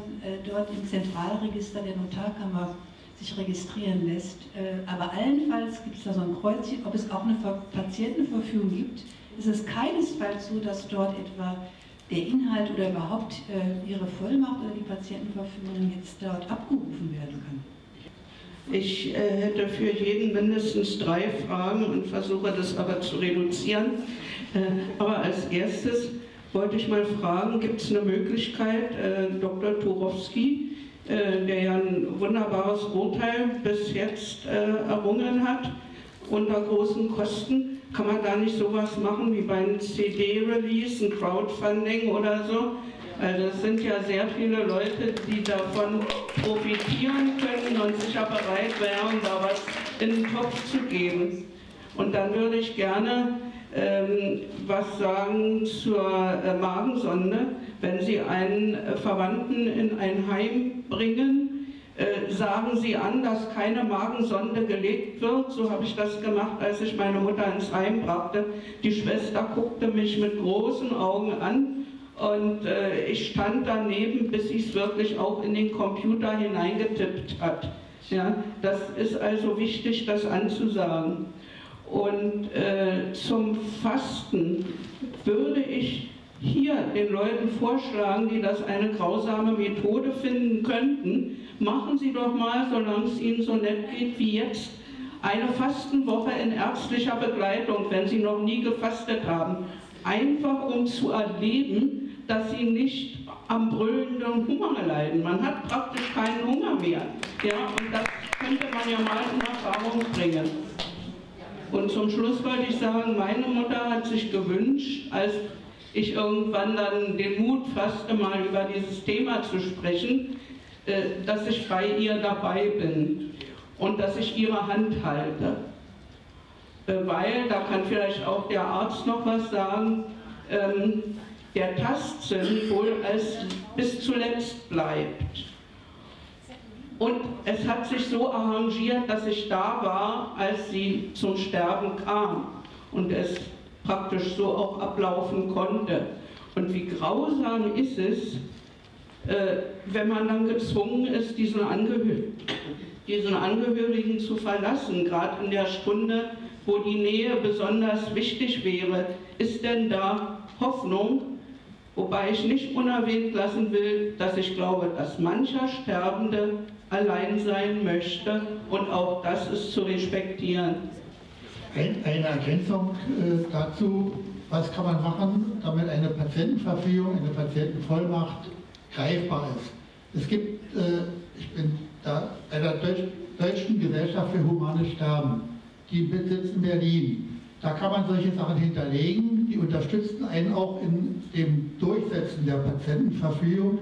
dort im Zentralregister der Notarkammer sich registrieren lässt. Aber allenfalls gibt es da so ein Kreuzchen, ob es auch eine Patientenverfügung gibt. Es ist keinesfalls so, dass dort etwa der Inhalt oder überhaupt Ihre Vollmacht oder die Patientenverfügung jetzt dort abgerufen werden kann. Ich hätte für jeden mindestens 3 Fragen und versuche das aber zu reduzieren. Aber als erstes wollte ich mal fragen, gibt es eine Möglichkeit, Dr. Turowski, der ja ein wunderbares Urteil bis jetzt errungen hat, unter großen Kosten, kann man da nicht sowas machen wie bei einem CD-Release, ein Crowdfunding oder so? Also es sind ja sehr viele Leute, die davon profitieren können und sicher bereit wären, da was in den Topf zu geben. Und dann würde ich gerne was sagen zur Magensonde. Wenn Sie einen Verwandten in ein Heim bringen, sagen Sie an, dass keine Magensonde gelegt wird. So habe ich das gemacht, als ich meine Mutter ins Heim brachte. Die Schwester guckte mich mit großen Augen an. Und ich stand daneben, bis ich es wirklich auch in den Computer hineingetippt hat. Ja, das ist also wichtig, das anzusagen. Und zum Fasten würde ich hier den Leuten vorschlagen, die das eine grausame Methode finden könnten, machen Sie doch mal, solange es Ihnen so nett geht wie jetzt, eine Fastenwoche in ärztlicher Begleitung, wenn Sie noch nie gefastet haben. Einfach um zu erleben, dass sie nicht am brüllenden Hunger leiden. Man hat praktisch keinen Hunger mehr. Ja, und das könnte man ja mal in Erfahrung bringen. Und zum Schluss wollte ich sagen, meine Mutter hat sich gewünscht, als ich irgendwann dann den Mut fasste, mal über dieses Thema zu sprechen, dass ich bei ihr dabei bin und dass ich ihre Hand halte. Weil, da kann vielleicht auch der Arzt noch was sagen, der Tastsinn wohl bis zuletzt bleibt. Und es hat sich so arrangiert, dass ich da war, als sie zum Sterben kam und es praktisch so auch ablaufen konnte. Und wie grausam ist es, wenn man dann gezwungen ist, diesen Angehörigen zu verlassen, gerade in der Stunde, wo die Nähe besonders wichtig wäre. Ist denn da Hoffnung? Wobei ich nicht unerwähnt lassen will, dass ich glaube, dass mancher Sterbende allein sein möchte, und auch das ist zu respektieren. Eine Ergänzung dazu, was kann man machen, damit eine Patientenverfügung, eine Patientenvollmacht greifbar ist. Es gibt, ich bin da bei der Deutschen Gesellschaft für Humanes Sterben, die sitzt in Berlin. Da kann man solche Sachen hinterlegen, die unterstützten einen auch in dem Durchsetzen der Patientenverfügung.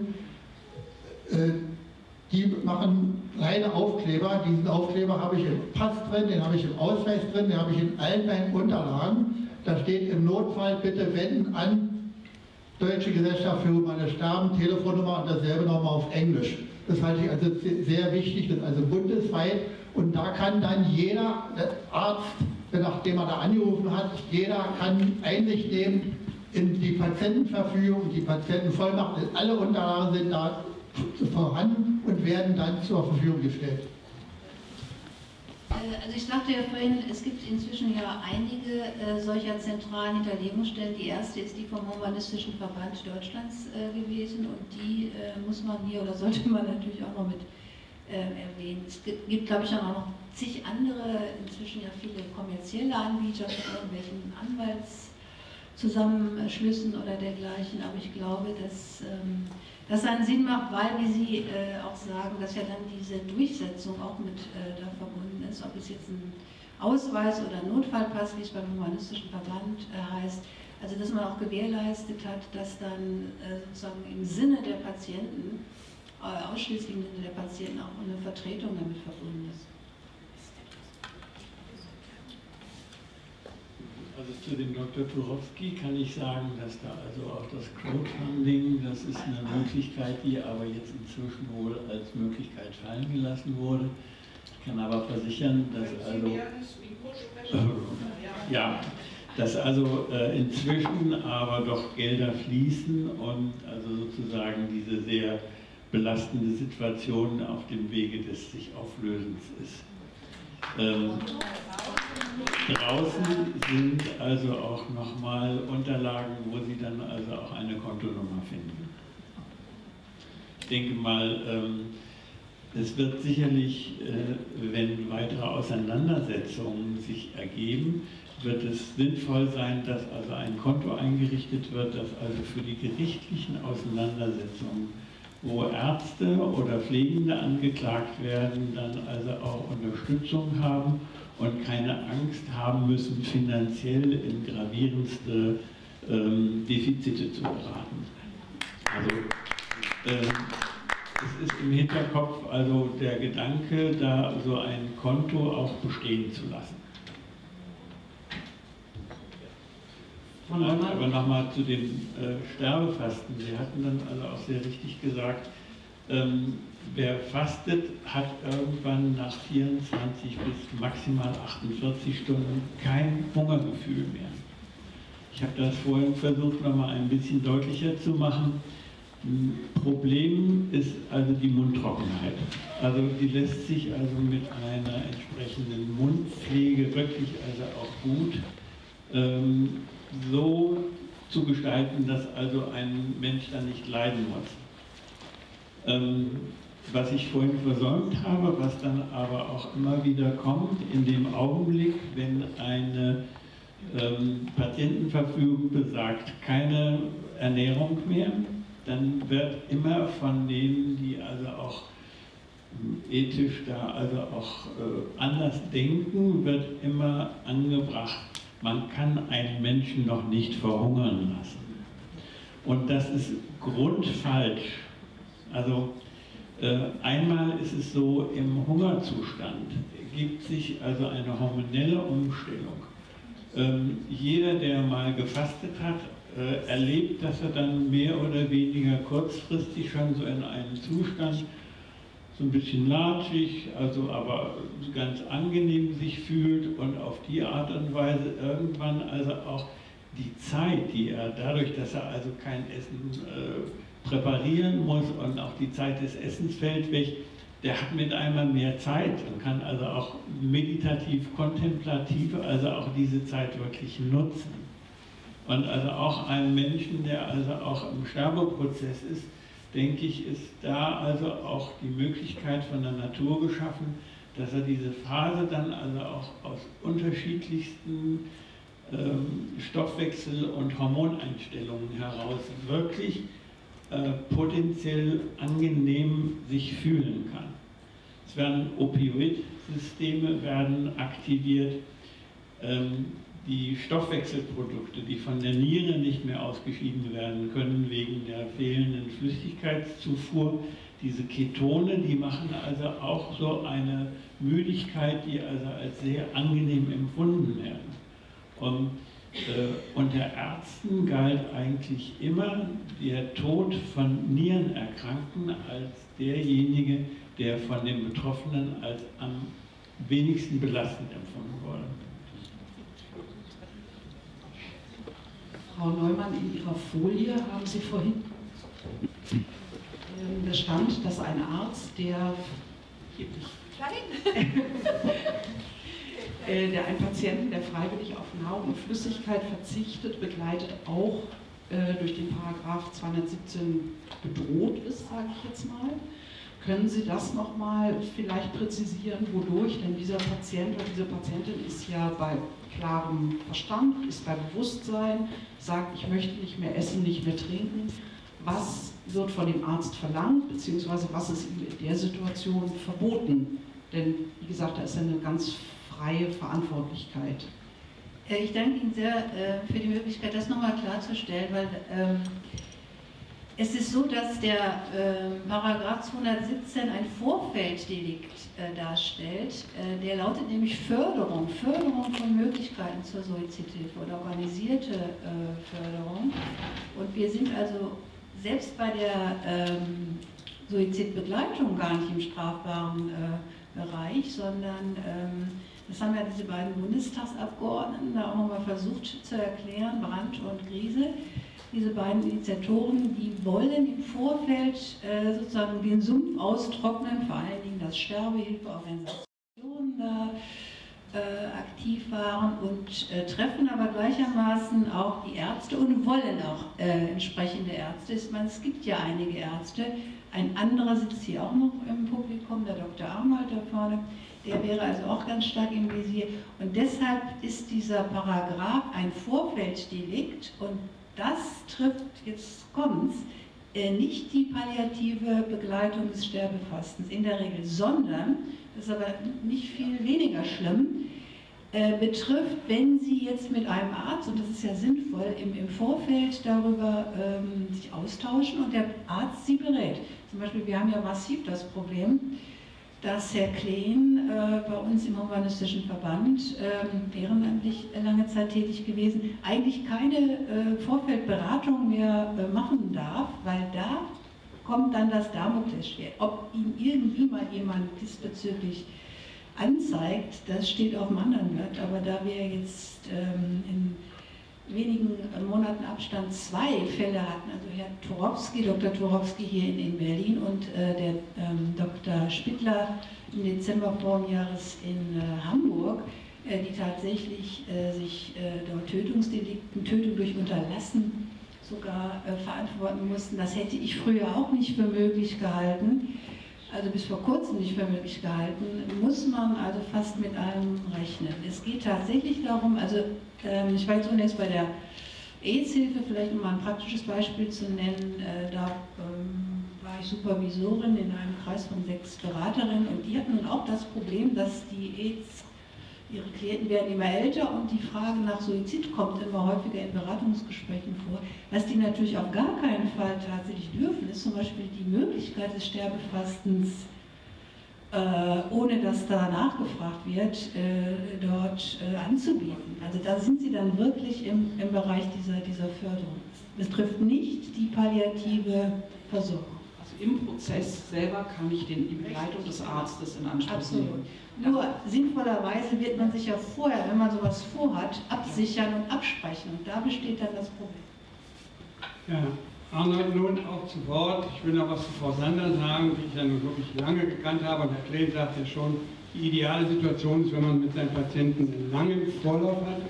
Die machen reine Aufkleber. Diesen Aufkleber habe ich im Pass drin, den habe ich im Ausweis drin, den habe ich in allen meinen Unterlagen. Da steht im Notfall bitte wenden an Deutsche Gesellschaft für Humanes Sterben, Telefonnummer und dasselbe nochmal auf Englisch. Das halte ich also sehr wichtig, das ist also bundesweit. Und da kann dann jeder Arzt, nachdem er da angerufen hat, jeder kann Einsicht nehmen in die Patientenverfügung, die Patientenvollmacht. Alle Unterlagen sind da vorhanden und werden dann zur Verfügung gestellt. Also ich sagte ja vorhin, es gibt inzwischen ja einige solcher zentralen Hinterlegungsstellen. Die erste ist die vom Humanistischen Verband Deutschlands gewesen und die muss man hier oder sollte man natürlich auch noch mit erwähnen. Es gibt, glaube ich, auch noch zig andere, inzwischen ja viele kommerzielle Anbieter von irgendwelchen Anwaltszusammenschlüssen oder dergleichen, aber ich glaube, dass das einen Sinn macht, weil, wie Sie auch sagen, dass ja dann diese Durchsetzung auch mit da verbunden ist, ob es jetzt ein Ausweis oder ein Notfallpass, wie es beim Humanistischen Verband heißt, also dass man auch gewährleistet hat, dass dann sozusagen im Sinne der Patienten, ausschließlich im Sinne der Patienten, auch eine Vertretung damit verbunden ist. Also zu dem Dr. Turowski kann ich sagen, dass da also auch das Crowdfunding, das ist eine Möglichkeit, die aber jetzt inzwischen wohl als Möglichkeit fallen gelassen wurde. Ich kann aber versichern, dass also, inzwischen aber doch Gelder fließen und also sozusagen diese sehr belastende Situation auf dem Wege des sich Auflösens ist. Draußen sind also auch nochmal Unterlagen, wo Sie dann also auch eine Kontonummer finden. Ich denke mal, es wird sicherlich, wenn weitere Auseinandersetzungen sich ergeben, wird es sinnvoll sein, dass also ein Konto eingerichtet wird, das also für die gerichtlichen Auseinandersetzungen, wo Ärzte oder Pflegende angeklagt werden, dann also auch Unterstützung haben und keine Angst haben müssen, finanziell in gravierendste Defizite zu geraten. Also es ist im Hinterkopf also der Gedanke, da so ein Konto auch bestehen zu lassen. Aber nochmal zu dem Sterbefasten. Sie hatten dann also auch sehr richtig gesagt, wer fastet, hat irgendwann nach 24 bis maximal 48 Stunden kein Hungergefühl mehr. Ich habe das vorhin versucht, nochmal ein bisschen deutlicher zu machen. Problem ist also die Mundtrockenheit. Also die lässt sich also mit einer entsprechenden Mundpflege wirklich also auch gut so zu gestalten, dass also ein Mensch dann nicht leiden muss. Was ich vorhin versäumt habe, was dann aber auch immer wieder kommt, in dem Augenblick, wenn eine Patientenverfügung besagt, keine Ernährung mehr, dann wird immer von denen, die also auch ethisch da also auch anders denken, wird immer angebracht, man kann einen Menschen noch nicht verhungern lassen. Und das ist grundfalsch. Also einmal ist es so, im Hungerzustand gibt sich also eine hormonelle Umstellung. Jeder, der mal gefastet hat, erlebt, dass er dann mehr oder weniger kurzfristig schon so in einem Zustand, so ein bisschen latschig, also aber ganz angenehm sich fühlt und auf die Art und Weise irgendwann also auch die Zeit, die er dadurch, dass er also kein Essen präparieren muss und auch die Zeit des Essens fällt weg, der hat mit einmal mehr Zeit und kann also auch meditativ, kontemplativ, also auch diese Zeit wirklich nutzen. Und also auch einen Menschen, der also auch im Sterbeprozess ist, denke ich, ist da also auch die Möglichkeit von der Natur geschaffen, dass er diese Phase dann also auch aus unterschiedlichsten Stoffwechsel- und Hormoneinstellungen heraus wirklich potenziell angenehm sich fühlen kann. Es werden Opioid-Systeme aktiviert. die Stoffwechselprodukte, die von der Niere nicht mehr ausgeschieden werden können wegen der fehlenden Flüssigkeitszufuhr, diese Ketone, die machen also auch so eine Müdigkeit, die also als sehr angenehm empfunden werden. Und unter Ärzten galt eigentlich immer der Tod von Nierenerkrankten als derjenige, der von den Betroffenen als am wenigsten belastend empfunden wurde. Frau Neumann, in Ihrer Folie haben Sie vorhin bestand, dass ein Arzt, der einen Patienten, der freiwillig auf Nahrung und Flüssigkeit verzichtet, begleitet, auch durch den Paragraph 217 bedroht ist, sage ich jetzt mal. Können Sie das nochmal vielleicht präzisieren, wodurch? Denn dieser Patient oder diese Patientin ist ja bei klarem Verstand, ist bei Bewusstsein, sagt, ich möchte nicht mehr essen, nicht mehr trinken. Was wird von dem Arzt verlangt, beziehungsweise was ist ihm in der Situation verboten? Denn, wie gesagt, da ist ja eine ganz freie Verantwortlichkeit. Ich danke Ihnen sehr für die Möglichkeit, das nochmal klarzustellen, weil es ist so, dass der Paragraph 217 ein Vorfelddelikt darstellt, der lautet nämlich Förderung von Möglichkeiten zur Suizidhilfe oder organisierte Förderung. Und wir sind also selbst bei der Suizidbegleitung gar nicht im strafbaren Bereich, sondern das haben ja diese beiden Bundestagsabgeordneten da auch nochmal versucht zu erklären, Brandt und Griese. Diese beiden Initiatoren, die wollen im Vorfeld sozusagen den Sumpf austrocknen, vor allen Dingen, dass Sterbehilfeorganisationen da aktiv waren und treffen aber gleichermaßen auch die Ärzte und wollen auch entsprechende Ärzte. Ich meine, es gibt ja einige Ärzte. Ein anderer sitzt hier auch noch im Publikum, der Dr. Arnold da vorne, der wäre also auch ganz stark im Visier. Und deshalb ist dieser Paragraph ein Vorfelddelikt und das trifft, jetzt kommt's, nicht die palliative Begleitung des Sterbefastens in der Regel, sondern, das ist aber nicht viel weniger schlimm, betrifft, wenn Sie jetzt mit einem Arzt, und das ist ja sinnvoll, im Vorfeld darüber sich austauschen und der Arzt Sie berät. Zum Beispiel, wir haben ja massiv das Problem, dass Herr Klähn bei uns im Humanistischen Verband, ehrenamtlich lange Zeit tätig gewesen, eigentlich keine Vorfeldberatung mehr machen darf, weil da kommt dann das Damoklesschwert. Ob ihn irgendwie mal jemand diesbezüglich anzeigt, das steht auf dem anderen Blatt, aber da wir jetzt in wenigen Monaten Abstand 2 Fälle hatten, also Herr Turowski, Dr. Turowski hier in Berlin und der Dr. Spittler im Dezember vorigen Jahres in Hamburg, die tatsächlich sich dort Tötungsdelikten, Tötung durch Unterlassen sogar verantworten mussten. Das hätte ich früher auch nicht für möglich gehalten, also bis vor kurzem nicht für möglich gehalten, muss man also fast mit allem rechnen. Es geht tatsächlich darum, also ich war jetzt zunächst bei der AIDS-Hilfe, vielleicht nochmal ein praktisches Beispiel zu nennen, da war ich Supervisorin in einem Kreis von 6 Beraterinnen und die hatten nun auch das Problem, dass die AIDS, ihre Klienten werden immer älter und die Frage nach Suizid kommt immer häufiger in Beratungsgesprächen vor. Was die natürlich auf gar keinen Fall tatsächlich dürfen, ist zum Beispiel die Möglichkeit des Sterbefastens, ohne dass da nachgefragt wird, dort anzubieten. Also da sind sie dann wirklich im Bereich dieser Förderung. Es trifft nicht die palliative Versorgung. Also im Prozess selber kann ich die Begleitung des Arztes in Anspruch nehmen. Nur sinnvollerweise wird man sich ja vorher, wenn man sowas vorhat, absichern und absprechen. Und da besteht dann das Problem. Ja. Arnold nun auch zu Wort. Ich will noch was zu Frau Sander sagen, die ich ja nun wirklich lange gekannt habe. Und Herr Klähn sagt ja schon, die ideale Situation ist, wenn man mit seinen Patienten einen langen Vorlauf hat.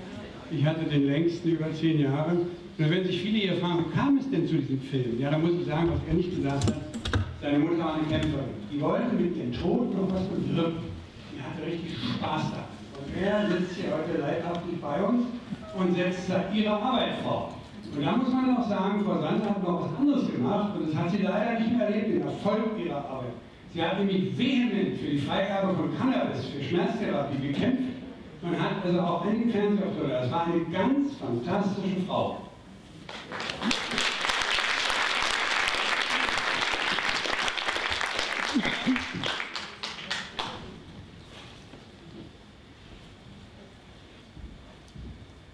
Ich hatte den längsten über 10 Jahre. Und wenn sich viele hier fragen, wie kam es denn zu diesem Film? Ja, dann muss ich sagen, was er nicht gesagt hat, seine Mutter war eine Kämpferin. Die wollte mit den Toten noch was bewirken. Die hatte richtig Spaß da. Und er sitzt hier heute leidhaftlich bei uns und setzt da ihre Arbeit fort. Und da muss man auch sagen, Frau Sander hat noch was anderes gemacht und das hat sie leider nicht mehr erlebt, den Erfolg ihrer Arbeit. Sie hat nämlich vehement für die Freigabe von Cannabis, für Schmerztherapie gekämpft Man hat also auch einen Fernsehauftritt. Das war eine ganz fantastische Frau.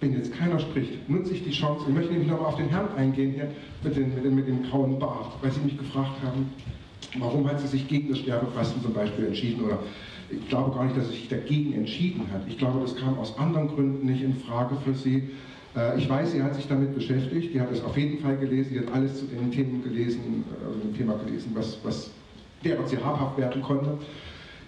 Wenn jetzt keiner spricht, nutze ich die Chance und möchte nämlich nochmal auf den Herrn eingehen hier mit dem grauen Bart, weil Sie mich gefragt haben, warum hat sie sich gegen das Sterbefasten zum Beispiel entschieden, oder ich glaube gar nicht, dass sie sich dagegen entschieden hat. Ich glaube, das kam aus anderen Gründen nicht in Frage für sie. Ich weiß, sie hat sich damit beschäftigt, die hat es auf jeden Fall gelesen, die hat alles zu den Themen gelesen, was deren sie habhaft werden konnte.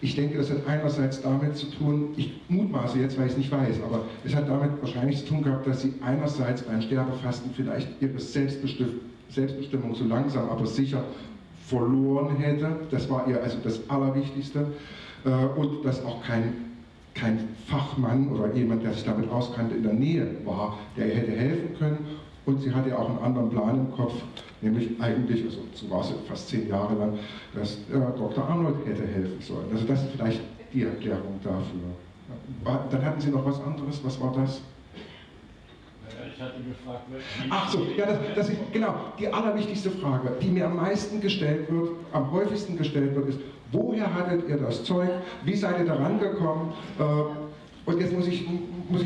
Ich denke, das hat einerseits damit zu tun, ich mutmaße jetzt, weil ich es nicht weiß, aber es hat damit wahrscheinlich zu tun gehabt, dass sie einerseits beim Sterbefasten vielleicht ihre Selbstbestimmung so langsam, aber sicher verloren hätte. Das war ihr also das Allerwichtigste. Und dass auch kein Fachmann oder jemand, der sich damit auskannte, in der Nähe war, der ihr hätte helfen können. Und sie hatte auch einen anderen Plan im Kopf, nämlich eigentlich, also so war es fast 10 Jahre lang, dass Dr. Arnold hätte helfen sollen. Also das ist vielleicht die Erklärung dafür. Dann hatten Sie noch was anderes, was war das? Ich hatte gefragt, ach so, ja, genau, die allerwichtigste Frage, die mir am meisten gestellt wird, am häufigsten gestellt wird, ist, woher hattet ihr das Zeug, wie seid ihr da rangekommen? Und jetzt muss ich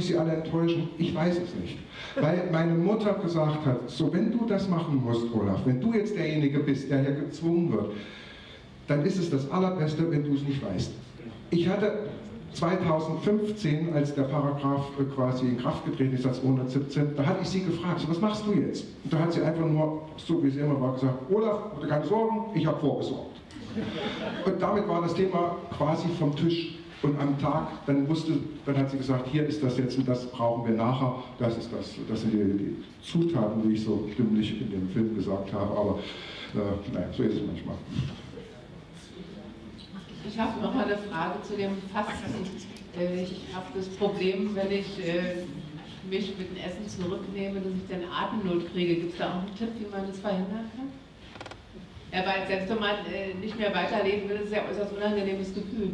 Sie alle enttäuschen, ich weiß es nicht. Weil meine Mutter gesagt hat, so, wenn du das machen musst, Olaf, wenn du jetzt derjenige bist, der hier gezwungen wird, dann ist es das Allerbeste, wenn du es nicht weißt. Ich hatte 2015, als der Paragraph quasi in Kraft getreten ist, als 117, da hatte ich sie gefragt, so, was machst du jetzt? Und da hat sie einfach nur, so wie sie immer war, gesagt, Olaf, du kannst sorgen, ich habe vorgesorgt. Und damit war das Thema quasi vom Tisch. Und am Tag, dann hat sie gesagt, hier ist das jetzt und das brauchen wir nachher, das ist das. Das sind die Zutaten, die ich so stimmlich in dem Film gesagt habe, aber naja, so ist es manchmal. Ich habe noch mal eine Frage zu dem Fasten. Ich habe das Problem, wenn ich mich mit dem Essen zurücknehme, dass ich dann Atemnot kriege. Gibt es da auch einen Tipp, wie man das verhindern kann? Ja, weil selbst wenn man nicht mehr weiterleben will, ist es ja äußerst unangenehmes Gefühl.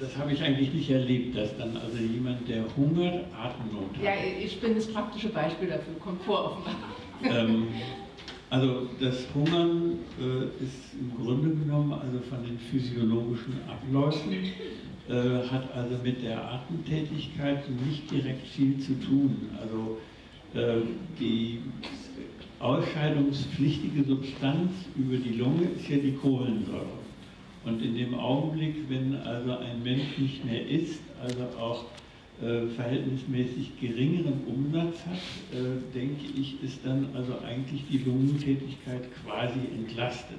Das habe ich eigentlich nicht erlebt, dass dann also jemand, der Hunger, Atemnot hat. Ja, ich bin das praktische Beispiel dafür, kommt vor offenbar. Also das Hungern ist im Grunde genommen, also von den physiologischen Abläufen, hat also mit der Atemtätigkeit nicht direkt viel zu tun. Also die ausscheidungspflichtige Substanz über die Lunge ist ja die Kohlensäure. Und in dem Augenblick, wenn also ein Mensch nicht mehr isst, also auch verhältnismäßig geringeren Umsatz hat, denke ich, ist dann also eigentlich die Lungentätigkeit quasi entlastet.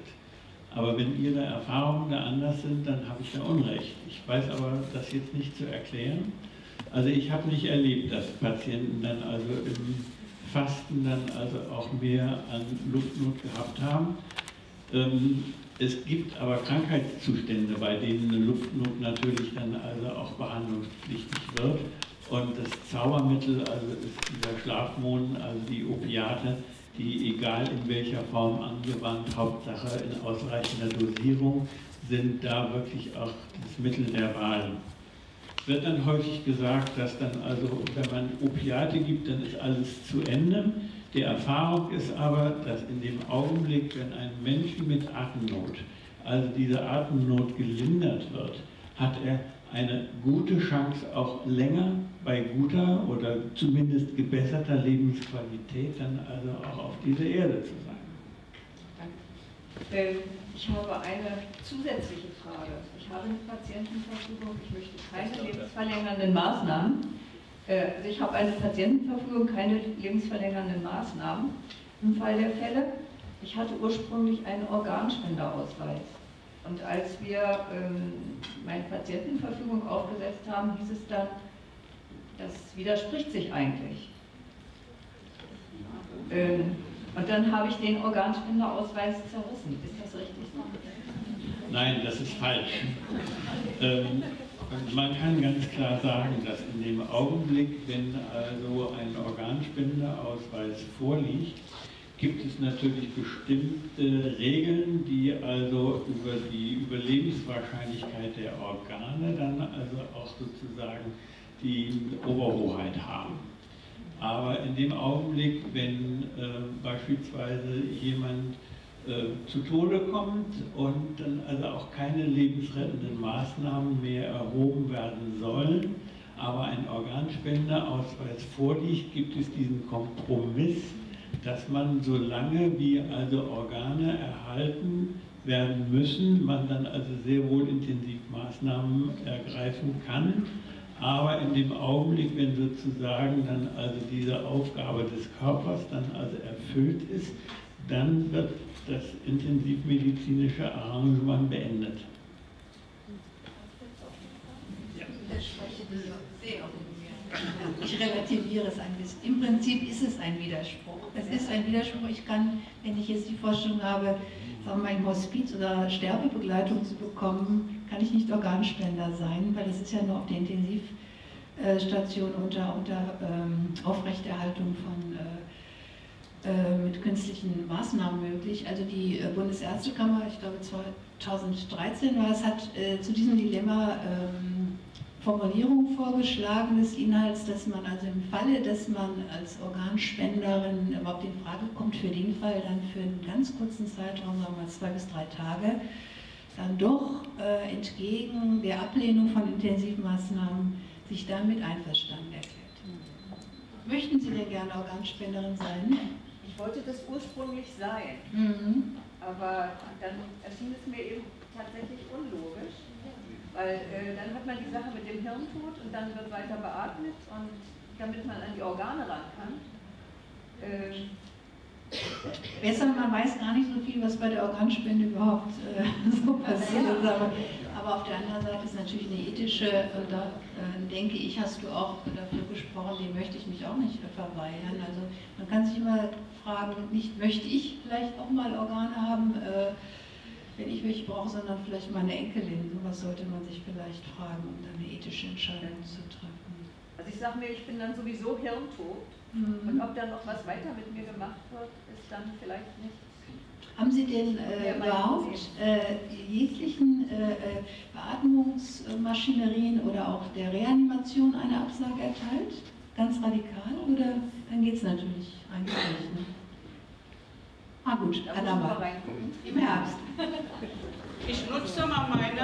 Aber wenn Ihre Erfahrungen da anders sind, dann habe ich da Unrecht. Ich weiß aber, das jetzt nicht zu erklären. Also ich habe nicht erlebt, dass Patienten dann also im Fasten dann also auch mehr an Luftnot gehabt haben. Es gibt aber Krankheitszustände, bei denen eine Luftnot natürlich dann also auch behandlungspflichtig wird. Und das Zaubermittel, also ist dieser Schlafmoden, also die Opiate, die egal in welcher Form angewandt, Hauptsache in ausreichender Dosierung, sind da wirklich auch das Mittel der Wahl. Es wird dann häufig gesagt, dass dann also, wenn man Opiate gibt, dann ist alles zu Ende. Die Erfahrung ist aber, dass in dem Augenblick, wenn ein Mensch mit Atemnot, also diese Atemnot gelindert wird, hat er eine gute Chance, auch länger bei guter oder zumindest gebesserter Lebensqualität dann also auch auf dieser Erde zu sein. Danke. Ich habe eine zusätzliche Frage. Ich habe eine Patientenverfügung, ich möchte keine lebensverlängernden Maßnahmen. Also ich habe eine Patientenverfügung, keine lebensverlängernden Maßnahmen im Fall der Fälle. Ich hatte ursprünglich einen Organspenderausweis. Und als wir meine Patientenverfügung aufgesetzt haben, hieß es dann, das widerspricht sich eigentlich. Und dann habe ich den Organspenderausweis zerrissen. Ist das richtig so? Nein, das ist falsch. Man kann ganz klar sagen, dass in dem Augenblick, wenn also ein Organspenderausweis vorliegt, gibt es natürlich bestimmte Regeln, die also über die Überlebenswahrscheinlichkeit der Organe dann also auch sozusagen die Oberhoheit haben. Aber in dem Augenblick, wenn beispielsweise jemand zu Tode kommt und dann also auch keine lebensrettenden Maßnahmen mehr erhoben werden sollen, aber ein Organspendeausweis vorliegt, gibt es diesen Kompromiss, dass man so lange wie also Organe erhalten werden müssen, man dann also sehr wohl intensiv Maßnahmen ergreifen kann, aber in dem Augenblick, wenn sozusagen dann also diese Aufgabe des Körpers dann also erfüllt ist, dann wird das intensivmedizinische Arrangement beendet. Ja. Ich relativiere es ein bisschen. Im Prinzip ist es ein Widerspruch. Es ist ein Widerspruch. Ich kann, wenn ich jetzt die Vorstellung habe, mein Hospiz oder Sterbebegleitung zu bekommen, kann ich nicht Organspender sein, weil das ist ja nur auf der Intensivstation unter Aufrechterhaltung von mit künstlichen Maßnahmen möglich. Also die Bundesärztekammer, ich glaube 2013 war es, hat zu diesem Dilemma Formulierung vorgeschlagen des Inhalts, dass man also im Falle, dass man als Organspenderin überhaupt in Frage kommt, für den Fall dann für einen ganz kurzen Zeitraum, sagen wir mal 2 bis 3 Tage, dann doch entgegen der Ablehnung von Intensivmaßnahmen sich damit einverstanden erklärt. Möchten Sie denn gerne Organspenderin sein? Ich wollte das ursprünglich sein, aber dann erschien es mir eben tatsächlich unlogisch, weil dann hat man die Sache mit dem Hirntod und dann wird weiter beatmet und damit man an die Organe ran kann. Besser, man weiß gar nicht so viel, was bei der Organspende überhaupt so passiert. Ja. Aber auf der anderen Seite ist natürlich eine ethische, da denke ich, hast du auch dafür gesprochen, dem möchte ich mich auch nicht verweigern. Also man kann sich immer fragen, nicht möchte ich vielleicht auch mal Organe haben, wenn ich welche brauche, sondern vielleicht meine Enkelin. Sowas sollte man sich vielleicht fragen, um dann eine ethische Entscheidung zu treffen. Also ich sage mir, ich bin dann sowieso hirntot und ob dann noch was weiter mit mir gemacht wird, ist dann vielleicht nicht. Haben Sie denn überhaupt jeglichen Beatmungsmaschinerien oder auch der Reanimation eine Absage erteilt? Ganz radikal? Oder dann geht es natürlich eigentlich nicht. Ne? Ah gut, da muss man reingucken. Im Herbst. Ich nutze mal meine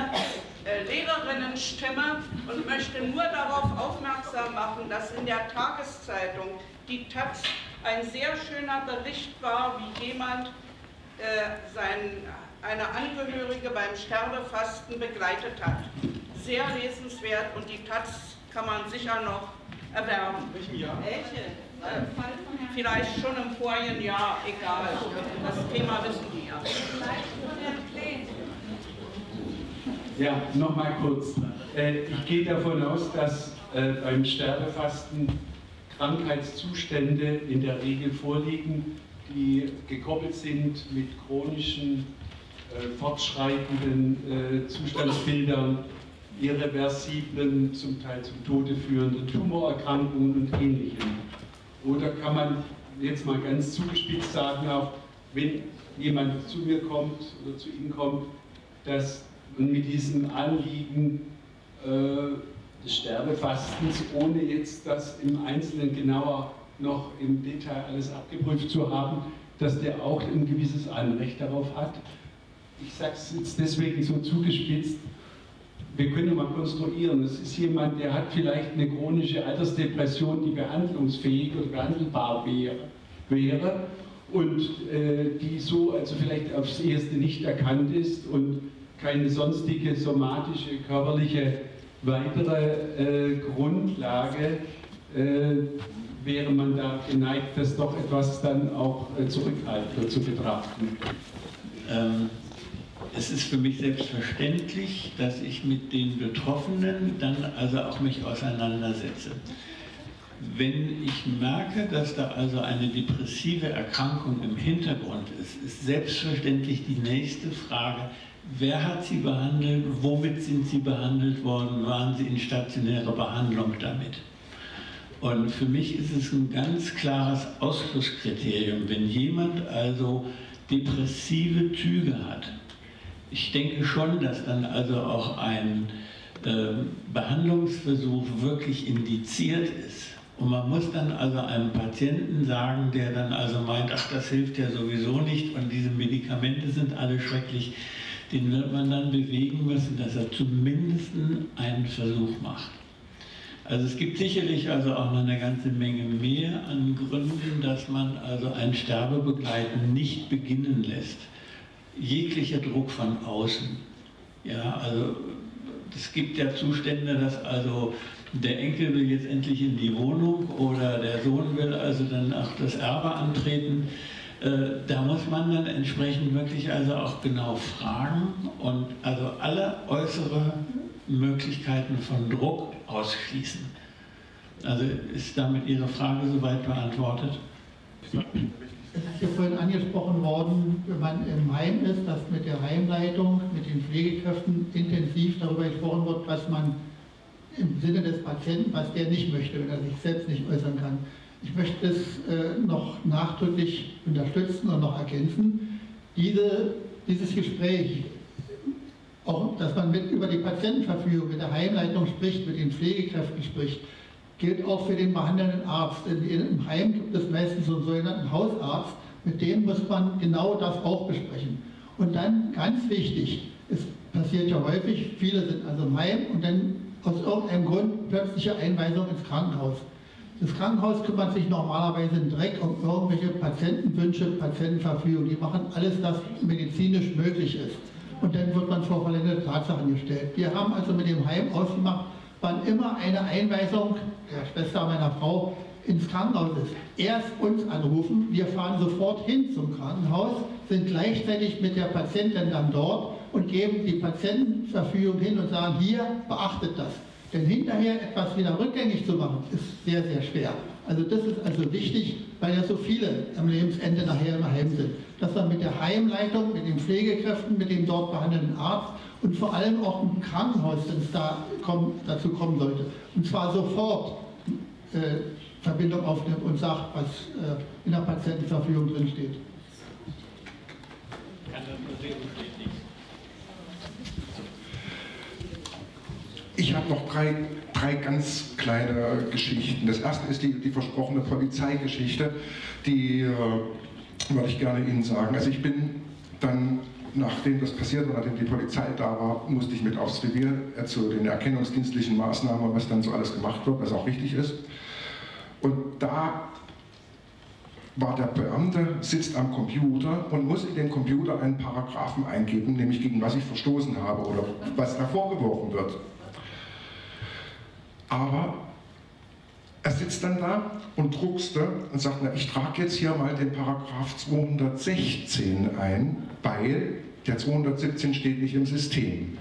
Lehrerinnenstimme und möchte nur darauf aufmerksam machen, dass in der Tageszeitung die Taz ein sehr schöner Bericht war, wie jemand eine Angehörige beim Sterbefasten begleitet hat. Sehr lesenswert, und die Taz kann man sicher noch erwerben. Welche? Vielleicht schon im vorigen Jahr, egal. Das Thema wissen wir ja. Vielleicht von Herrn Klähn. Ja, nochmal kurz. Ich gehe davon aus, dass beim Sterbefasten Krankheitszustände in der Regel vorliegen, die gekoppelt sind mit chronischen, fortschreitenden Zustandsbildern, irreversiblen, zum Teil zum Tode führenden Tumorerkrankungen und Ähnlichem. Oder kann man jetzt mal ganz zugespitzt sagen, auch wenn jemand zu mir kommt oder zu Ihnen kommt, dass und mit diesem Anliegen des Sterbefastens, ohne jetzt das im Einzelnen genauer noch im Detail alles abgeprüft zu haben, dass der auch ein gewisses Anrecht darauf hat. Ich sage es jetzt deswegen so zugespitzt, wir können mal konstruieren, es ist jemand, der hat vielleicht eine chronische Altersdepression, die behandlungsfähig oder behandelbar wäre und die so also vielleicht aufs Erste nicht erkannt ist und keine sonstige somatische, körperliche weitere Grundlage, wäre man da geneigt, das doch etwas dann auch zurückhaltender zu betrachten. Es ist für mich selbstverständlich, dass ich mit den Betroffenen dann also auch mich auseinandersetze. Wenn ich merke, dass da also eine depressive Erkrankung im Hintergrund ist, ist selbstverständlich die nächste Frage: Wer hat sie behandelt? Womit sind sie behandelt worden? Waren sie in stationärer Behandlung damit? Und für mich ist es ein ganz klares Ausschlusskriterium, wenn jemand also depressive Züge hat. Ich denke schon, dass dann also auch ein Behandlungsversuch wirklich indiziert ist. Und man muss dann also einem Patienten sagen, der dann also meint, ach, das hilft ja sowieso nicht und diese Medikamente sind alle schrecklich, den wird man dann bewegen müssen, dass er zumindest einen Versuch macht. Also es gibt sicherlich also auch noch eine ganze Menge mehr an Gründen, dass man also ein Sterbebegleiten nicht beginnen lässt. Jeglicher Druck von außen. Ja, also es gibt ja Zustände, dass also der Enkel will jetzt endlich in die Wohnung oder der Sohn will also dann auch das Erbe antreten. Da muss man dann entsprechend wirklich also auch genau fragen und also alle äußere Möglichkeiten von Druck ausschließen. Also ist damit Ihre Frage soweit beantwortet? Es ist ja vorhin angesprochen worden, wenn man im Heim ist, dass mit der Heimleitung, mit den Pflegekräften intensiv darüber gesprochen wird, was man im Sinne des Patienten, was der nicht möchte, wenn er sich selbst nicht äußern kann. Ich möchte das noch nachdrücklich unterstützen und noch ergänzen. Dieses Gespräch, auch dass man mit über die Patientenverfügung, mit der Heimleitung spricht, mit den Pflegekräften spricht, gilt auch für den behandelnden Arzt. Im Heim gibt es meistens so einen sogenannten Hausarzt, mit dem muss man genau das auch besprechen. Und dann, ganz wichtig, es passiert ja häufig, viele sind also im Heim und dann aus irgendeinem Grund plötzliche Einweisung ins Krankenhaus. Das Krankenhaus kümmert sich normalerweise direkt um irgendwelche Patientenwünsche, Patientenverfügung. Die machen alles, was medizinisch möglich ist. Und dann wird man vor vollendete Tatsachen gestellt. Wir haben also mit dem Heim ausgemacht, wann immer eine Einweisung der Schwester meiner Frau ins Krankenhaus ist, erst uns anrufen, wir fahren sofort hin zum Krankenhaus, sind gleichzeitig mit der Patientin dann dort und geben die Patientenverfügung hin und sagen, hier, beachtet das. Denn hinterher etwas wieder rückgängig zu machen, ist sehr, sehr schwer. Also das ist also wichtig, weil ja so viele am Lebensende nachher im Heim sind. Dass man mit der Heimleitung, mit den Pflegekräften, mit dem dort behandelnden Arzt und vor allem auch im Krankenhaus, wenn es dazu kommen sollte, und zwar sofort Verbindung aufnimmt und sagt, was in der Patientenverfügung drinsteht. Ich habe noch drei ganz kleine Geschichten. Das erste ist die versprochene Polizeigeschichte, die würde ich gerne Ihnen sagen. Also ich bin dann, nachdem das passiert war, nachdem die Polizei da war, musste ich mit aufs Revier zu den erkennungsdienstlichen Maßnahmen, was dann so alles gemacht wird, was auch wichtig ist. Und da war der Beamte, sitzt am Computer und muss in den Computer einen Paragraphen eingeben, nämlich gegen was ich verstoßen habe oder was da vorgeworfen wird. Aber er sitzt dann da und druckste und sagt, na, ich trage jetzt hier mal den Paragraph 216 ein, weil der 217 steht nicht im System.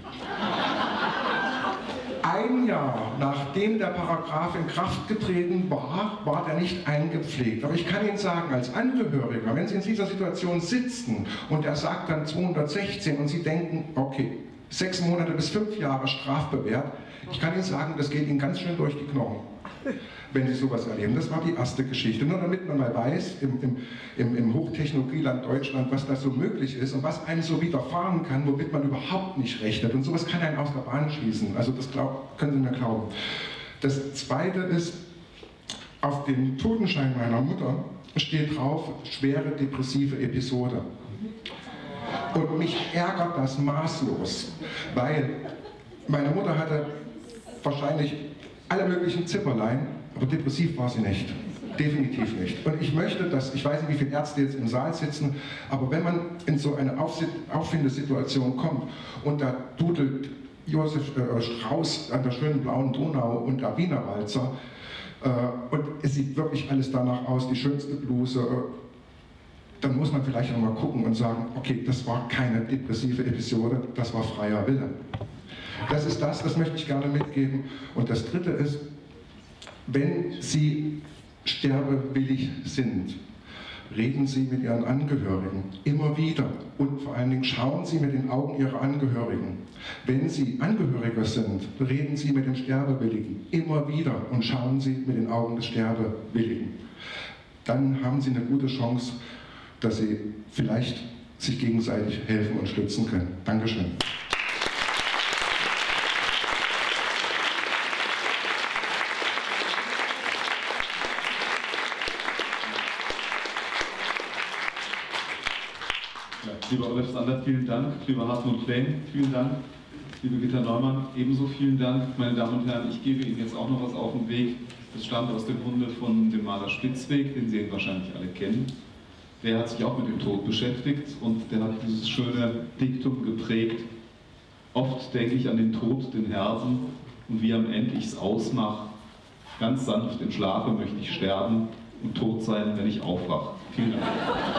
Ein Jahr nachdem der Paragraph in Kraft getreten war, war der nicht eingepflegt. Aber ich kann Ihnen sagen, als Angehöriger, wenn Sie in dieser Situation sitzen und er sagt dann 216 und Sie denken, okay, 6 Monate bis 5 Jahre strafbewehrt, ich kann Ihnen sagen, das geht Ihnen ganz schön durch die Knochen, wenn Sie sowas erleben. Das war die erste Geschichte. Nur damit man mal weiß, im Hochtechnologieland Deutschland, was da so möglich ist und was einem so widerfahren kann, womit man überhaupt nicht rechnet. Und sowas kann einen aus der Bahn schießen. Also das können Sie mir glauben. Das zweite ist, auf dem Totenschein meiner Mutter steht drauf, schwere depressive Episode. Und mich ärgert das maßlos, weil meine Mutter hatte wahrscheinlich alle möglichen Zipperlein, aber depressiv war sie nicht. Definitiv nicht. Und ich möchte, dass, ich weiß nicht, wie viele Ärzte jetzt im Saal sitzen, aber wenn man in so eine Auffindesituation kommt und da dudelt Josef Strauß an der schönen blauen Donau und der Wienerwalzer und es sieht wirklich alles danach aus, die schönste Bluse, dann muss man vielleicht auch mal gucken und sagen, okay, das war keine depressive Episode, das war freier Wille. Das ist das möchte ich gerne mitgeben. Und das dritte ist, wenn Sie sterbewillig sind, Reden Sie mit Ihren Angehörigen immer wieder und vor allen Dingen schauen Sie mit den Augen Ihrer Angehörigen. Wenn Sie Angehörige sind, reden Sie mit dem Sterbewilligen immer wieder und schauen Sie mit den Augen des Sterbewilligen. Dann haben Sie eine gute Chance, dass Sie vielleicht sich gegenseitig helfen und stützen können. Dankeschön. Lieber Olaf Sander, vielen Dank. Lieber Hartmut Klähn, vielen Dank. Liebe Gita Neumann, ebenso vielen Dank. Meine Damen und Herren, ich gebe Ihnen jetzt auch noch was auf den Weg. Das stammt aus dem Munde von dem Maler Spitzweg, den Sie wahrscheinlich alle kennen. Der hat sich auch mit dem Tod beschäftigt und der hat dieses schöne Diktum geprägt. Oft denke ich an den Tod, den Herzen und wie am Ende ich es ausmache. Ganz sanft im Schlafe möchte ich sterben und tot sein, wenn ich aufwache. Vielen Dank.